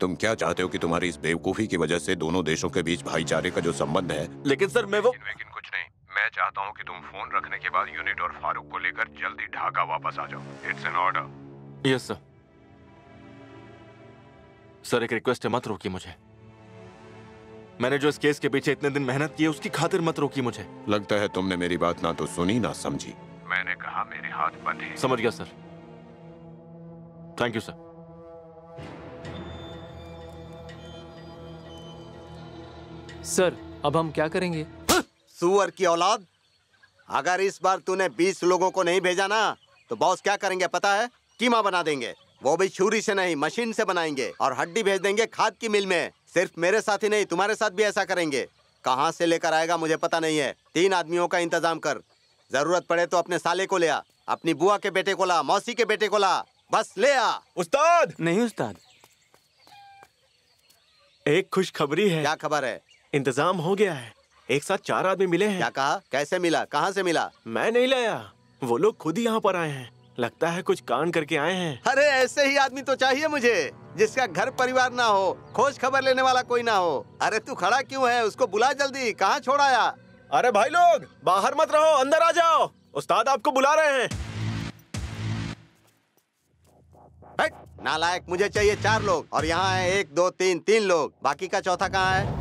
तुम क्या चाहते हो कि तुम्हारी इस बेवकूफी की वजह से दोनों देशों के बीच भाईचारे का जो संबंध है। लेकिन सर मैं वो लेकिन कुछ नहीं, मैं चाहता हूँ कि तुम फोन रखने के बाद यूनिट और फारूक को लेकर जल्दी ढाका वापस आ जाओ। It's an order. Yes sir. Sir एक रिक्वेस्ट है, मत रोकिए मुझे। मैंने जो इस केस के पीछे इतने दिन मेहनत की है उसकी खातिर मत रोकी मुझे। लगता है तुमने मेरी बात ना तो सुनी ना समझी। मैंने कहा मेरे हाथ बंद हैं। समझ गया sir, thank you sir. Sir अब हम क्या करेंगे? सुअर की औलाद, अगर इस बार तूने बीस लोगों को नहीं भेजा ना तो बॉस क्या करेंगे पता है? कीमा बना देंगे, वो भी छुरी से नहीं मशीन से बनाएंगे और हड्डी भेज देंगे खाद की मिल में। सिर्फ मेरे साथ ही नहीं तुम्हारे साथ भी ऐसा करेंगे। कहाँ से लेकर आएगा मुझे पता नहीं है। तीन आदमियों का इंतजाम कर, जरूरत पड़े तो अपने साले को ले आ, अपनी बुआ के बेटे को ला, मौसी के बेटे को ला, बस ले आ। उस्ताद! नहीं उस्ताद, एक खुशखबरी है। क्या खबर है? इंतजाम हो गया है, एक साथ चार आदमी मिले हैं। क्या कहा? कैसे मिला? कहाँ से मिला? मैं नहीं लाया, वो लोग खुद ही यहाँ पर आए हैं। लगता है कुछ कांड करके आए हैं। अरे ऐसे ही आदमी तो चाहिए मुझे, जिसका घर परिवार ना हो, खोज खबर लेने वाला कोई ना हो। अरे तू खड़ा क्यों है? उसको बुला जल्दी, कहाँ छोड़ाया? अरे भाई लोग बाहर मत रहो, अंदर आ जाओ, उस्ताद आपको बुला रहे हैं। हट नालायक, मुझे चाहिए चार लोग और यहाँ है एक दो तीन तीन लोग, बाकी का चौथा कहाँ है?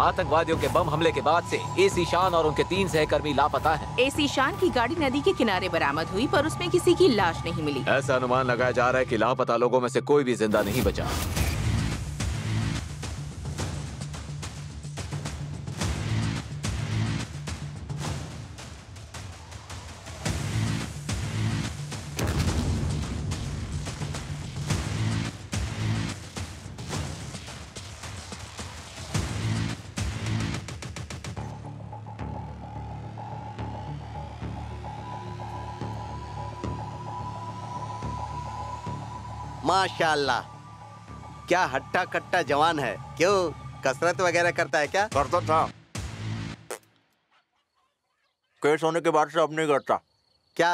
आतंकवादियों के बम हमले के बाद से एसी शान और उनके तीन सहकर्मी लापता हैं। एसी शान की गाड़ी नदी के किनारे बरामद हुई पर उसमें किसी की लाश नहीं मिली। ऐसा अनुमान लगाया जा रहा है कि लापता लोगों में से कोई भी जिंदा नहीं बचा। माशाल्लाह, क्या हट्टा कट्टा जवान है। क्यों कसरत वगैरह करता है क्या? करता था, केस होने के बाद से अब नहीं करता। क्या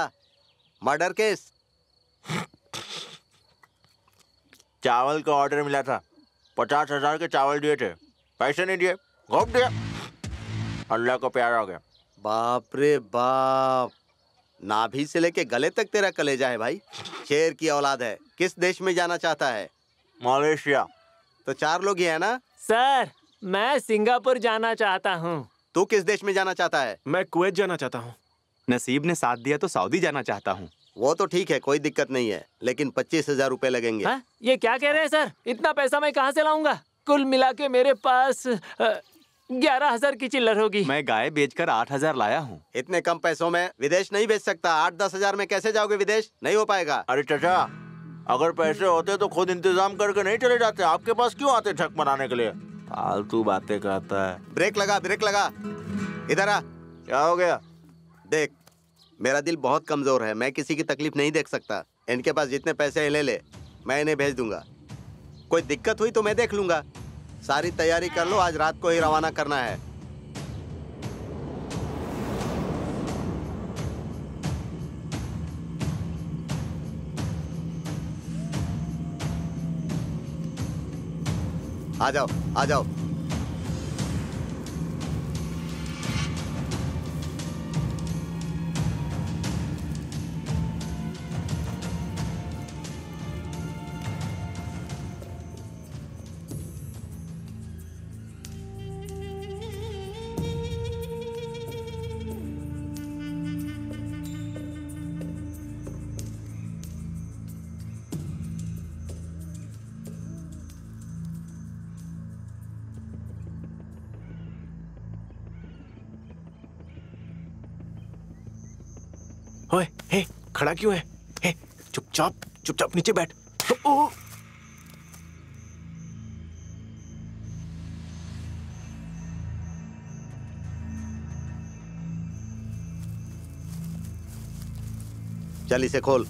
मर्डर केस? चावल का ऑर्डर मिला था, पचास हजार के चावल दिए थे, पैसे नहीं दिए, घोप दिया, अल्लाह को प्यारा हो गया। बाप रे बाप, नाभी से लेके गले तक तेरा कलेजा है भाई, शेर की औलाद है। किस देश में जाना चाहता है? मलेशिया। तो चार लोग ही है ना? सर मैं सिंगापुर जाना चाहता हूँ। तू किस देश में जाना चाहता है? मैं कुवैत जाना चाहता हूँ। नसीब ने साथ दिया तो सऊदी जाना चाहता हूँ। वो तो ठीक है, कोई दिक्कत नहीं है, लेकिन पच्चीस हजार रूपए लगेंगे। हा? ये क्या कह रहे हैं सर, इतना पैसा मैं कहाँ से लाऊंगा? कुल मिला के मेरे पास ग्यारह हजार की चिल्लर होगी। मैं गाय बेचकर आठ हजार लाया हूँ। इतने कम पैसों में विदेश नहीं बेच सकता। आठ दस हजार में कैसे जाओगे विदेश? नहीं हो पाएगा। अरे चाचा, अगर पैसे होते तो खुद इंतजाम करके नहीं चले जाते, आपके पास क्यों आते ठक मनाने के लिए? फालतू बातें करता है। ब्रेक लगा, ब्रेक लगा, इधर आ। क्या हो गया? देख मेरा दिल बहुत कमजोर है, मैं किसी की तकलीफ नहीं देख सकता। इनके पास जितने पैसे ले ले, मैं इन्हें भेज दूंगा। कोई दिक्कत हुई तो मैं देख लूंगा। सारी तैयारी कर लो, आज रात को ही रवाना करना है। आ जाओ, आ जाओ। ओए, हे, खड़ा क्यों है? हे, चुपचाप चुपचाप नीचे बैठ। ओ, चल इसे खोल।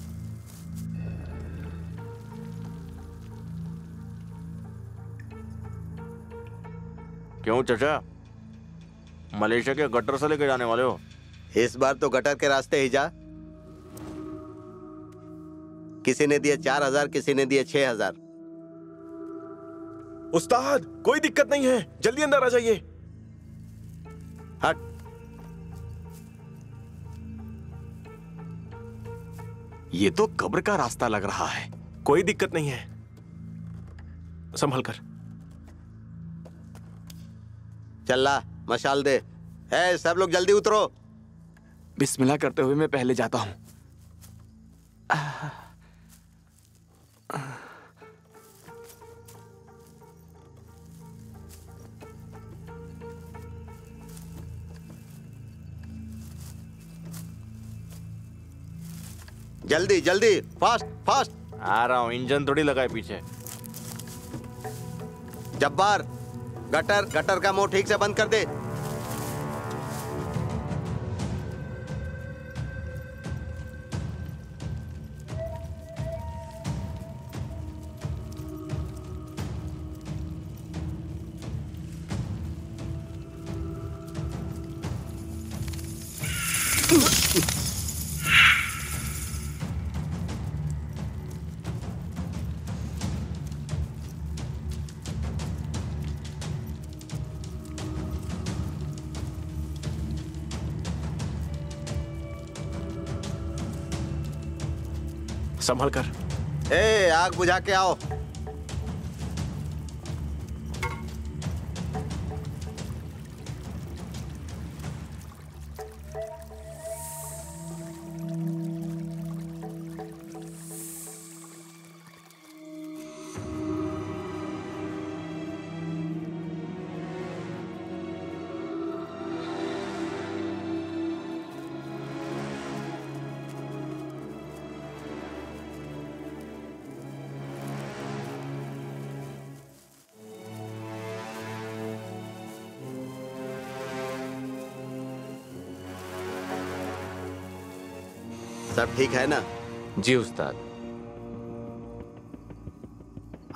क्यों चाचा, मलेशिया के गटर से लेके जाने वाले हो? इस बार तो गटर के रास्ते ही जा। किसी ने दिए चार हजार, किसी ने दिए छह हजार। उस्ताद कोई दिक्कत नहीं है, जल्दी अंदर आ जाइए। हट, ये तो कब्र का रास्ता लग रहा है। कोई दिक्कत नहीं है, संभल कर। चल्ला मशाल दे। ए, सब लोग जल्दी उतरो। बिस्मिल्लाह करते हुए मैं पहले जाता हूं। जल्दी जल्दी, फास्ट फास्ट। आ रहा हूं, इंजन थोड़ी लगाए पीछे। जब्बार, गटर गटर का मुंह ठीक से बंद कर दे। संभल कर। ए, आग बुझा के आओ। सब ठीक है ना? जी उस्ताद।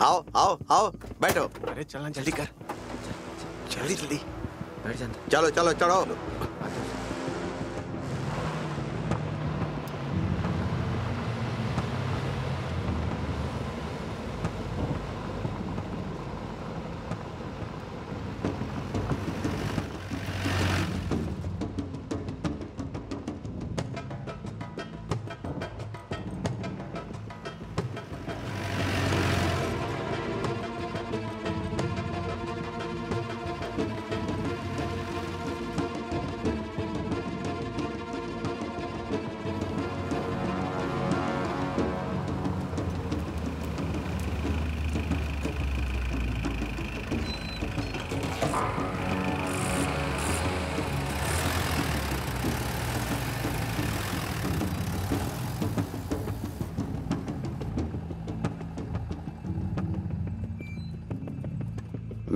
आओ आओ आओ, बैठो। अरे चलना जल्दी कर, जल्दी जल्दी बैठ जा। चलो चलो चढ़ो।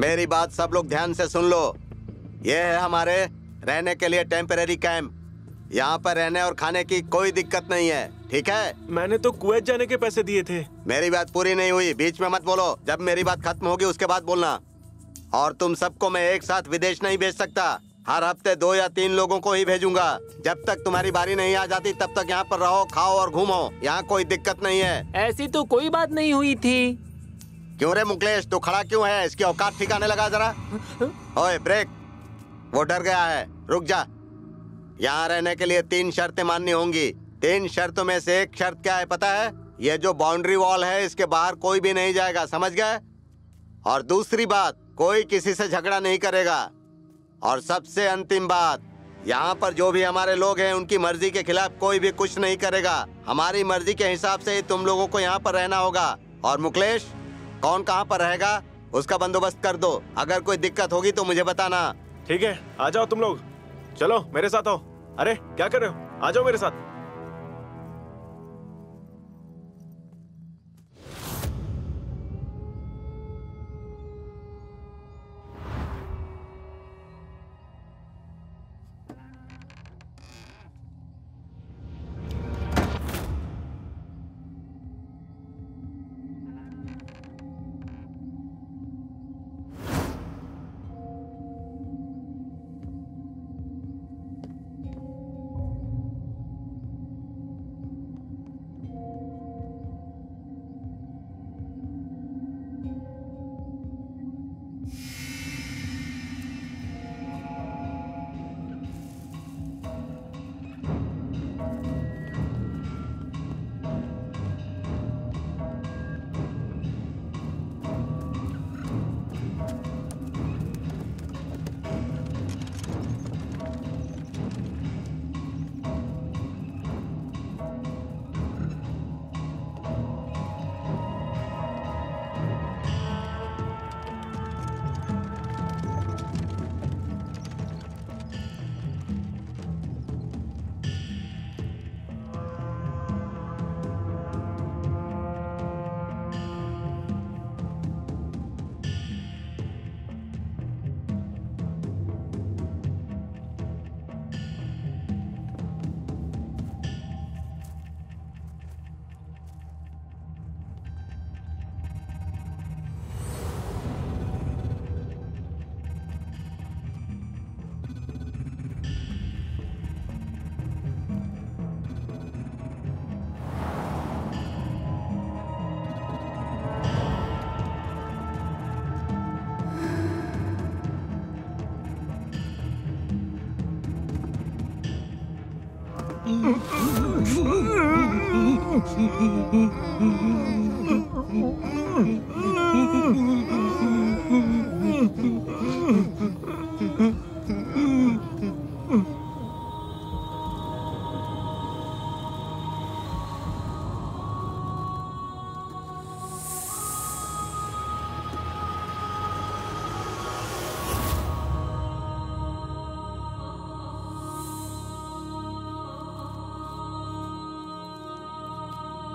मेरी बात सब लोग ध्यान से सुन लो। यह है हमारे रहने के लिए टेम्परेरी कैंप। यहाँ पर रहने और खाने की कोई दिक्कत नहीं है, ठीक है? मैंने तो कुवैत जाने के पैसे दिए थे। मेरी बात पूरी नहीं हुई, बीच में मत बोलो। जब मेरी बात खत्म होगी उसके बाद बोलना। और तुम सबको मैं एक साथ विदेश नहीं भेज सकता। हर हफ्ते दो या तीन लोगों को ही भेजूंगा। जब तक तुम्हारी बारी नहीं आ जाती तब तक यहाँ पर रहो, खाओ और घूमो। यहाँ कोई दिक्कत नहीं है। ऐसी तो कोई बात नहीं हुई थी। क्यों रे मुकलेश, तू खड़ा क्यों है? इसकी औकात ठिकाने लगा जरा। ओए ब्रेक, वो डर गया है, रुक जा। यहाँ रहने के लिए तीन शर्तें माननी होंगी। तीन शर्तों में से एक शर्त क्या है पता है? ये जो बाउंड्री वॉल है इसके बाहर कोई भी नहीं जाएगा, समझ गए? और दूसरी बात, कोई किसी से झगड़ा नहीं करेगा। और सबसे अंतिम बात, यहाँ पर जो भी हमारे लोग हैं उनकी मर्जी के खिलाफ कोई भी कुछ नहीं करेगा। हमारी मर्जी के हिसाब से ही तुम लोगों को यहाँ पर रहना होगा। और मुकलेश, कौन कहाँ पर रहेगा उसका बंदोबस्त कर दो। अगर कोई दिक्कत होगी तो मुझे बताना। ठीक है, आ जाओ तुम लोग। चलो मेरे साथ आओ। अरे क्या कर रहे हो, आ जाओ मेरे साथ।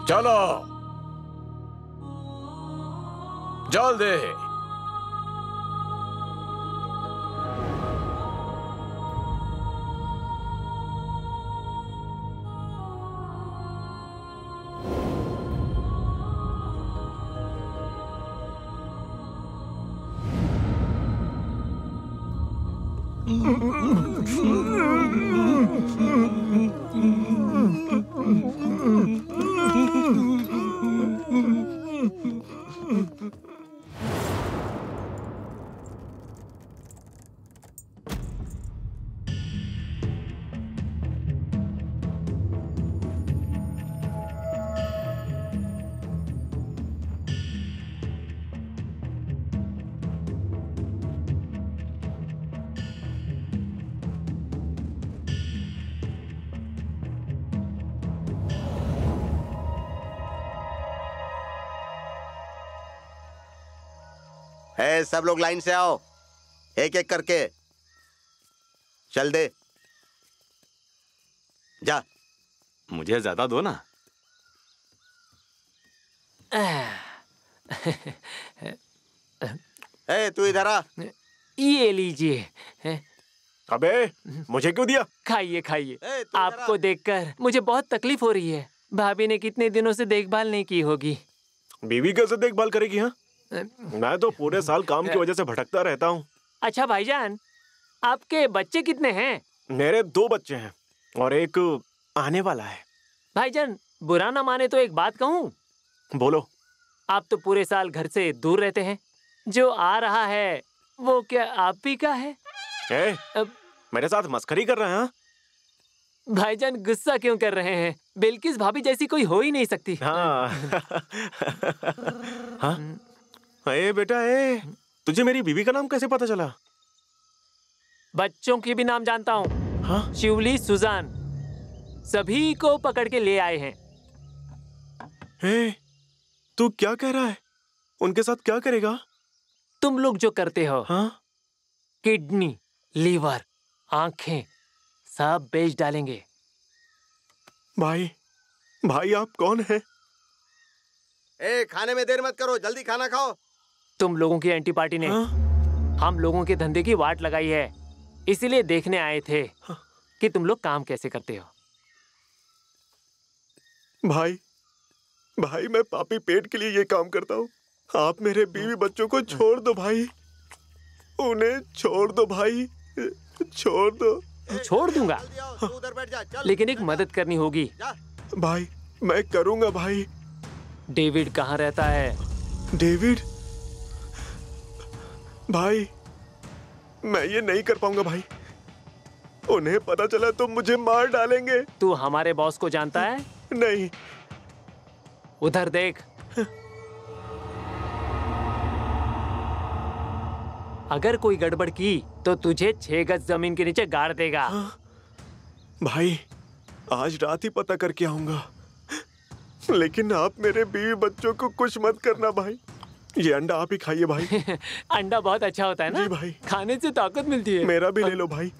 चलो जल्दी। सब लोग लाइन से आओ, एक एक करके चल दे। जा, मुझे ज्यादा दो ना। ए, तू इधर आ। ये लीजिए। अबे, मुझे क्यों दिया? खाइए खाइए। आपको देखकर मुझे बहुत तकलीफ हो रही है। भाभी ने कितने दिनों से देखभाल नहीं की होगी। बीवी कैसे देखभाल करेगी? हाँ, मैं तो पूरे साल काम की वजह से भटकता रहता हूँ। अच्छा भाईजान, आपके बच्चे कितने हैं? मेरे दो बच्चे हैं और एक आने वाला है। भाईजान, बुरा ना माने तो एक बात कहूँ। बोलो। आप तो पूरे साल घर से दूर रहते हैं। जो आ रहा है वो क्या आप भी का है? ए, अब... मेरे साथ मस्करी कर रहे हैं? भाईजान, गुस्सा क्यों कर रहे हैं? बिल्किस भाभी जैसी कोई हो ही नहीं सकती। हाँ। हाँ? ए बेटा, ए, तुझे मेरी बीवी का नाम कैसे पता चला? बच्चों के भी नाम जानता हूँ। हाँ? शिवली, सुजान, सभी को पकड़ के ले आए हैं। ए, तू क्या कह रहा है? उनके साथ क्या करेगा? तुम लोग जो करते हो। हाँ? किडनी, लीवर, आंखें सब बेच डालेंगे। भाई, भाई आप कौन हैं? ए, खाने में देर मत करो, जल्दी खाना खाओ। तुम लोगों की एंटी पार्टी ने हाँ? हम लोगों के धंधे की वाट लगाई है, इसीलिए देखने आए थे हाँ? कि तुम लोग काम कैसे करते हो। भाई, भाई मैं पापी पेट के लिए ये काम करता हूँ। आप मेरे बीवी बच्चों को छोड़ दो भाई, उन्हें छोड़ दो भाई, छोड़ दो। छोड़ दूंगा हाँ? लेकिन एक मदद करनी होगी। भाई मैं करूँगा। भाई डेविड कहाँ रहता है? डेविड? भाई मैं ये नहीं कर पाऊंगा भाई, उन्हें पता चला तो मुझे मार डालेंगे। तू हमारे बॉस को जानता है? नहीं। उधर देख। अगर कोई गड़बड़ की तो तुझे छह गज जमीन के नीचे गाड़ देगा। भाई आज रात ही पता करके आऊंगा, लेकिन आप मेरे बीवी बच्चों को कुछ मत करना भाई। ये अंडा आप ही खाइए भाई। अंडा बहुत अच्छा होता है ना? जी भाई, खाने से ताकत मिलती है। मेरा भी ले लो भाई।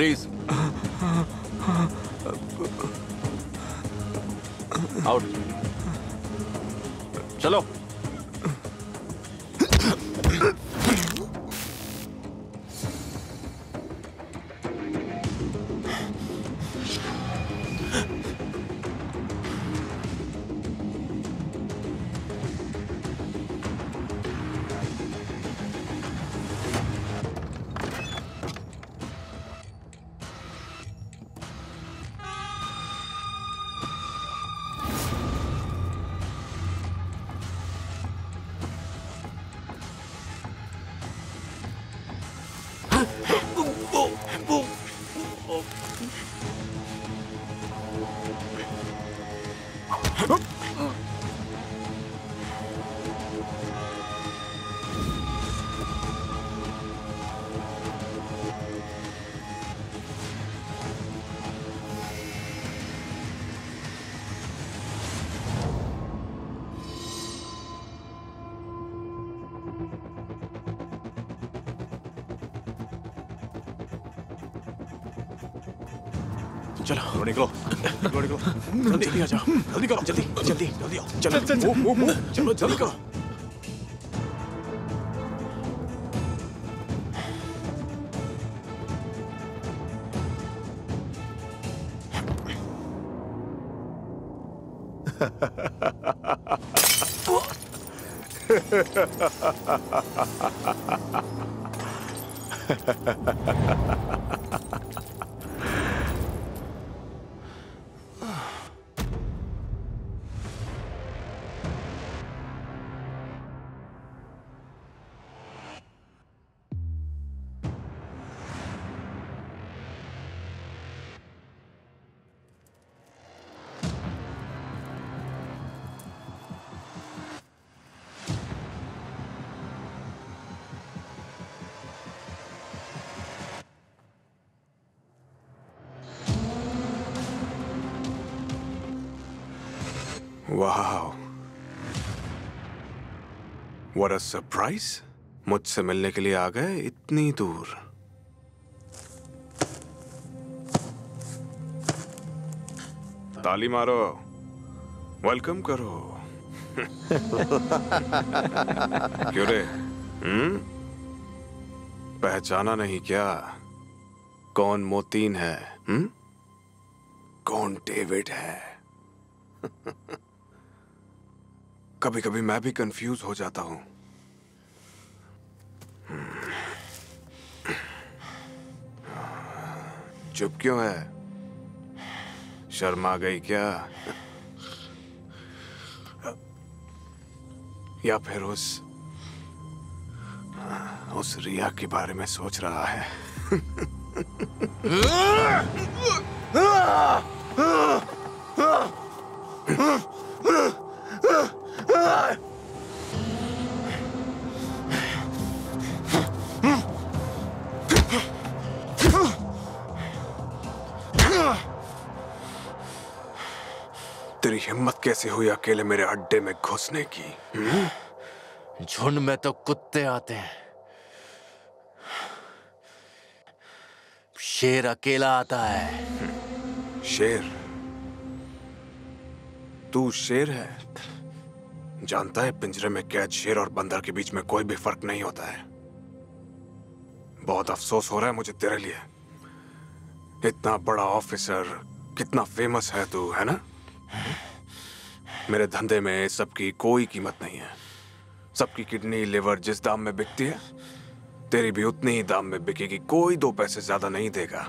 Please. Out. चलो। go. चलो निकलो निकलो निकलो जल्दी आ जाओ, जल्दी करो, जल्दी जल्दी जल्दी आओ, चलो चलो चलो जल्दी करो। वाह, व्हाट अ सरप्राइज। मुझसे मिलने के लिए आ गए इतनी दूर। ताली मारो, वेलकम करो। क्यों रे, हम्म? पहचाना नहीं क्या कौन मोतीन है, हम्म? कौन डेविड है? कभी कभी मैं भी कंफ्यूज हो जाता हूं। चुप क्यों है? शर्मा गई क्या? या फिर उस उस रिया के बारे में सोच रहा है? तेरी हिम्मत कैसे हुई अकेले मेरे अड्डे में घुसने की? झुंड में तो कुत्ते आते हैं, शेर अकेला आता है। शेर? तू शेर है? जानता है पिंजरे में कैद शेर और बंदर के बीच में कोई भी फर्क नहीं होता है। बहुत अफसोस हो रहा है मुझे तेरे लिए। इतना बड़ा ऑफिसर, कितना फेमस है तू, है ना? मेरे धंधे में सबकी कोई कीमत नहीं है। सबकी किडनी, लिवर जिस दाम में बिकती है, तेरी भी उतनी ही दाम में बिकेगी। कोई दो पैसे ज्यादा नहीं देगा।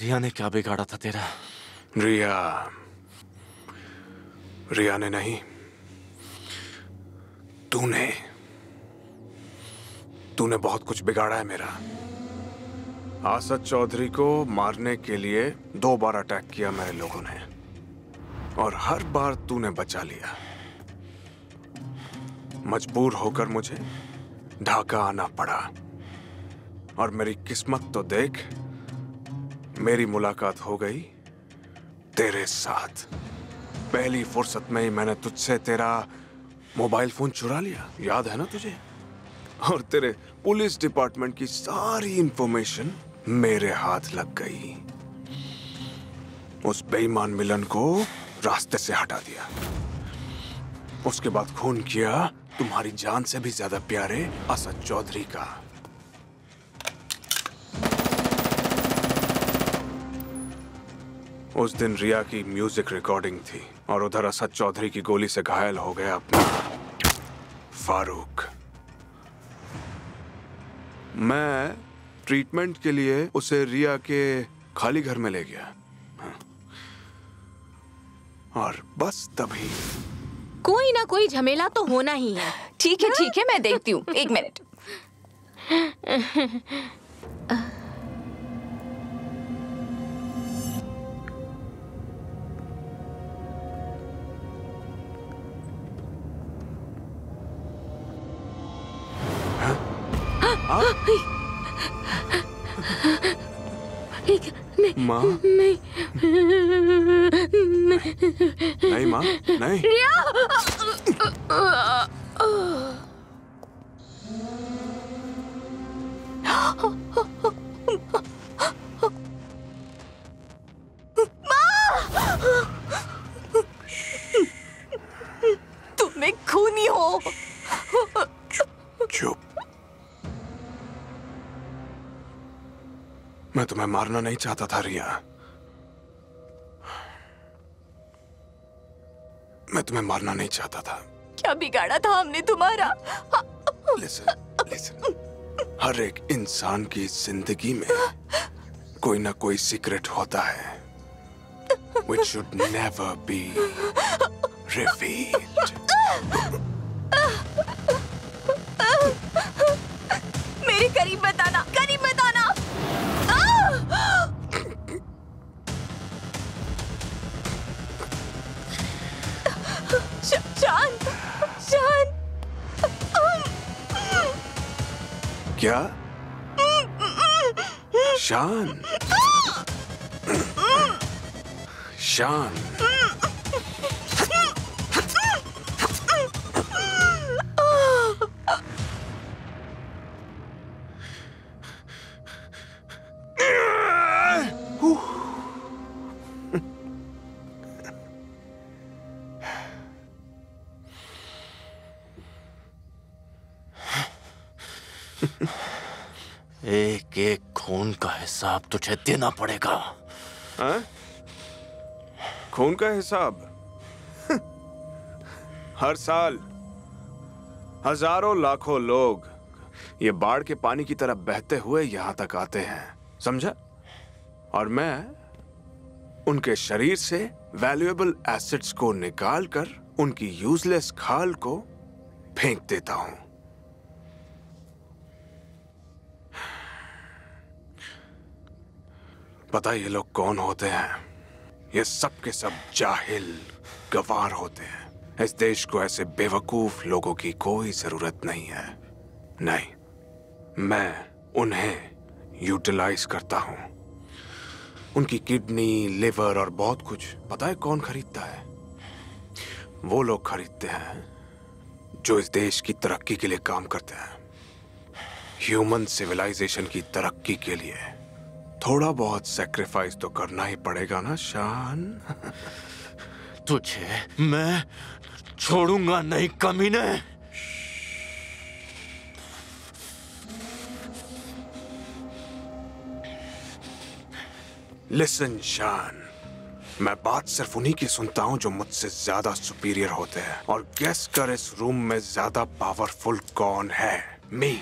रिया ने क्या बिगाड़ा था तेरा? रिया रिया ने नहीं, तूने तूने बहुत कुछ बिगाड़ा है मेरा। आसद चौधरी को मारने के लिए दो बार अटैक किया मेरे लोगों ने, और हर बार तूने बचा लिया। मजबूर होकर मुझे ढाका आना पड़ा, और मेरी किस्मत तो देख, मेरी मुलाकात हो गई तेरे साथ। पहली फुर्सत में ही मैंने तुझसे तेरा मोबाइल फोन चुरा लिया, याद है ना तुझे? और तेरे पुलिस डिपार्टमेंट की सारी इंफॉर्मेशन मेरे हाथ लग गई। उस बेईमान मिलन को रास्ते से हटा दिया। उसके बाद खून किया तुम्हारी जान से भी ज्यादा प्यारे असद चौधरी का। उस दिन रिया की म्यूजिक रिकॉर्डिंग थी, और उधर असद चौधरी की गोली से घायल हो गया अपना फारूक। मैं ट्रीटमेंट के लिए उसे रिया के खाली घर में ले गया, और बस तभी। कोई ना कोई झमेला तो होना ही है। ठीक है ठीक है, मैं देखती हूँ, एक मिनट। माँ नहीं नहीं माँ नहीं, तुम्हें खूनी हो। चुप, मैं तुम्हें मारना नहीं चाहता था रिया, मैं तुम्हें मारना नहीं चाहता था। क्या बिगाड़ा था हमने तुम्हारा? Listen, listen. हर एक इंसान की जिंदगी में कोई ना कोई सीक्रेट होता है which should never be revealed. मेरे करीब बताना, करीब बताना। शान, शान, क्या? शान, शान, एक एक खून का हिसाब तुझे देना पड़ेगा। आ? खून का हिसाब? हर साल हजारों लाखों लोग ये बाढ़ के पानी की तरह बहते हुए यहाँ तक आते हैं, समझा? और मैं उनके शरीर से वैल्यूएबल एसिड्स को निकालकर उनकी यूजलेस खाल को फेंक देता हूँ। पता ये लोग कौन होते हैं? ये सब के सब जाहिल गवार होते हैं। इस देश को ऐसे बेवकूफ लोगों की कोई जरूरत नहीं है। नहीं, मैं उन्हें यूटिलाइज करता हूँ। उनकी किडनी, लिवर और बहुत कुछ। पता है कौन खरीदता है? वो लोग खरीदते हैं जो इस देश की तरक्की के लिए काम करते हैं, ह्यूमन सिविलाइजेशन की तरक्की के लिए। थोड़ा बहुत सैक्रिफाइस तो करना ही पड़ेगा ना शान। तुझे मैं छोड़ूंगा नहीं कमीने। लिसन शान, मैं बात सिर्फ उन्हीं की सुनता हूं जो मुझसे ज्यादा सुपीरियर होते हैं। और गेस कर इस रूम में ज्यादा पावरफुल कौन है? मी,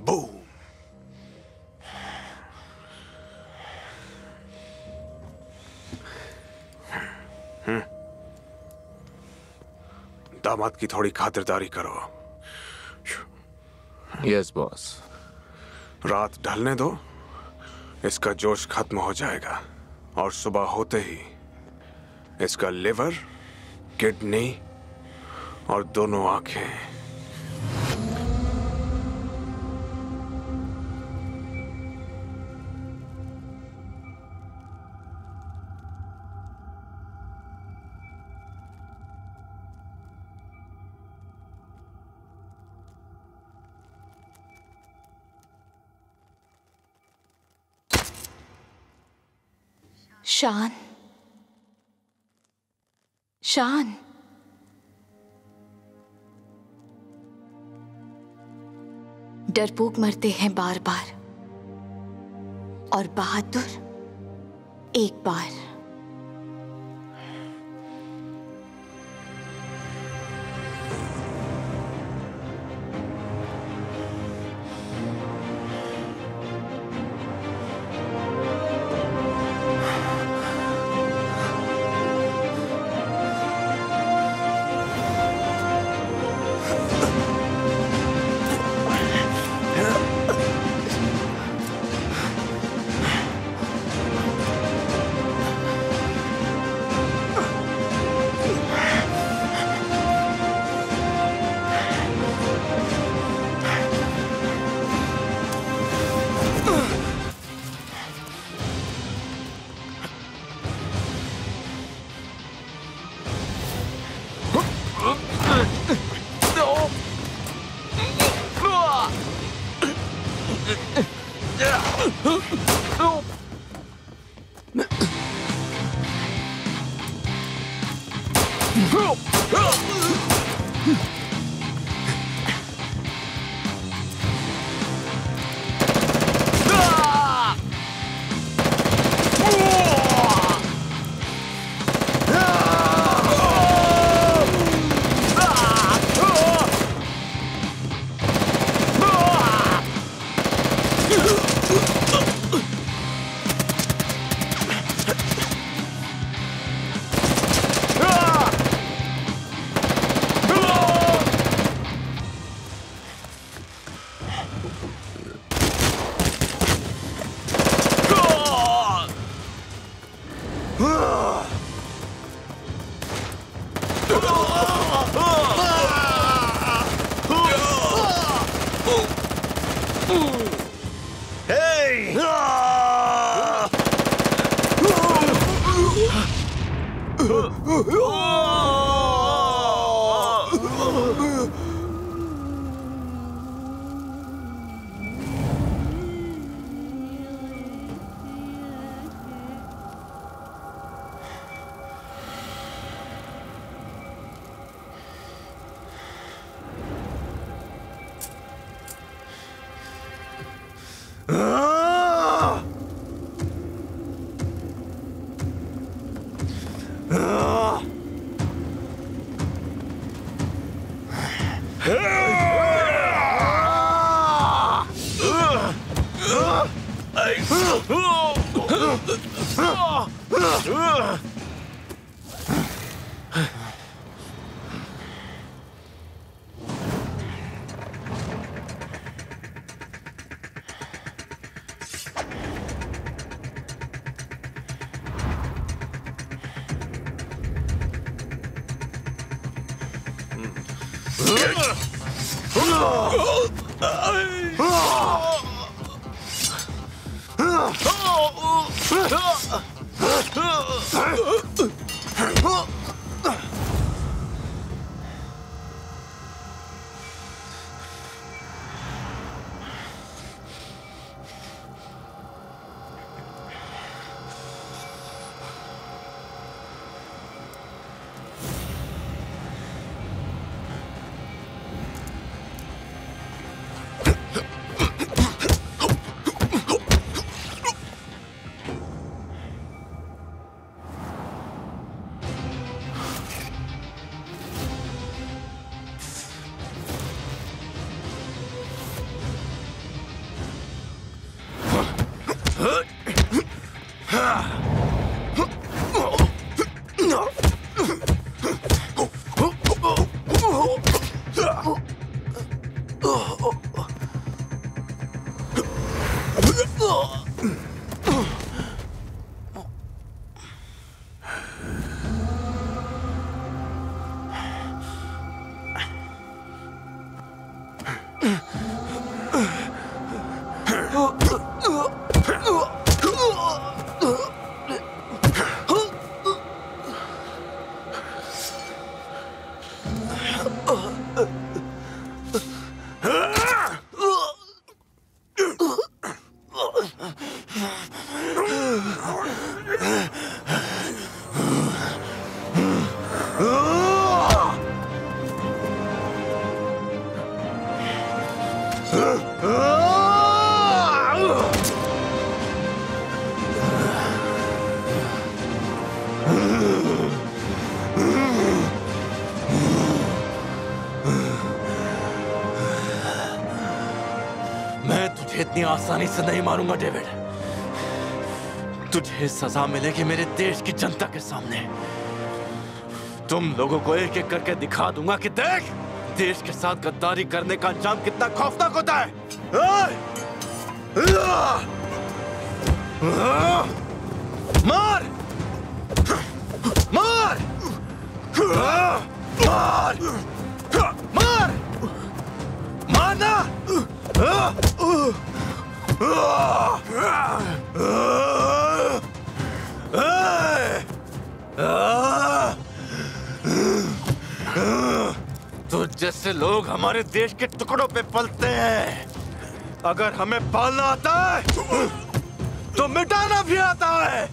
बू। दामाद की थोड़ी खातिरदारी करो। Yes boss. रात ढलने दो, इसका जोश खत्म हो जाएगा और सुबह होते ही इसका लिवर, किडनी और दोनों आंखें शान, शान, डरपोक मरते हैं बार बार और बहादुर एक बार। आसानी से नहीं मारूंगा डेविड। तुझे सजा मिलेगी मेरे देश की जनता के सामने। तुम लोगों को एक एक करके दिखा दूंगा कि देख देश के साथ गद्दारी करने का अंजाम कितना खौफनाक होता है। मार मार मार मार मारना। तो जैसे लोग हमारे देश के टुकड़ों पे पलते हैं अगर हमें पालना आता है तो मिटाना भी आता है।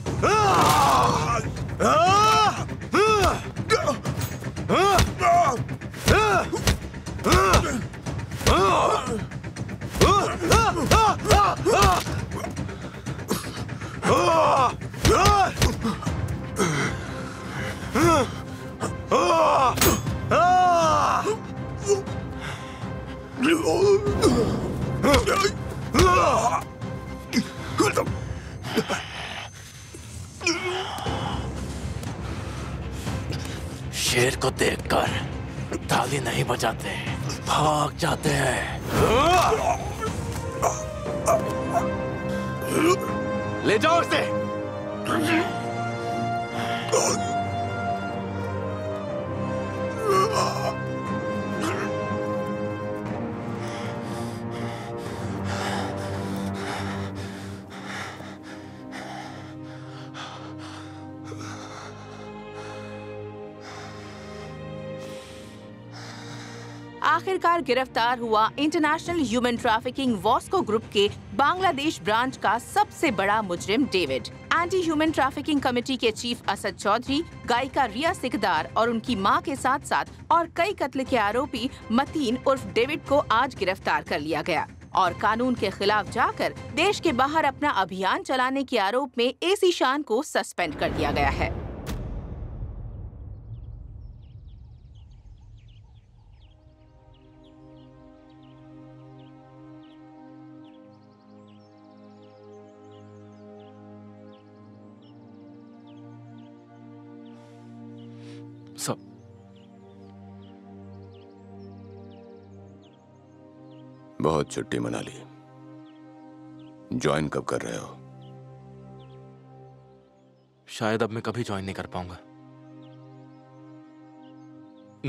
शेर को देखकर ताली नहीं बजाते, भाग जाते हैं। ले जाओ उसे। आखिरकार गिरफ्तार हुआ international human trafficking Vasco group के बांग्लादेश ब्रांच का सबसे बड़ा मुजरिम David. Anti human trafficking committee के चीफ असद चौधरी, गायिका रिया सिकदार और उनकी मां के साथ साथ और कई कत्ल के आरोपी मतीन उर्फ डेविड को आज गिरफ्तार कर लिया गया और कानून के खिलाफ जाकर देश के बाहर अपना अभियान चलाने के आरोप में एसी शान को सस्पेंड कर दिया गया है। बहुत छुट्टी मना ली। ज्वाइन कब कर रहे हो? शायद अब मैं कभी ज्वाइन नहीं कर पाऊंगा।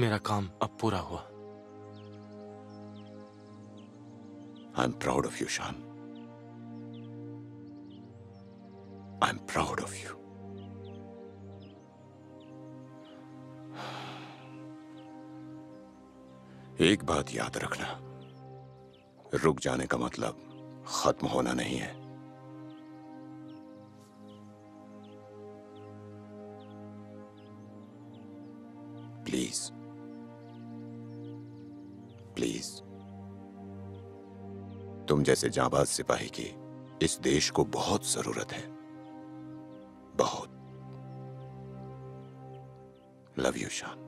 मेरा काम अब पूरा हुआ। I am proud of you शान। I am proud of you. एक बात याद रखना, रुक जाने का मतलब खत्म होना नहीं है। प्लीज प्लीज तुम जैसे जांबाज सिपाही की इस देश को बहुत जरूरत है, बहुत। लव यू शान।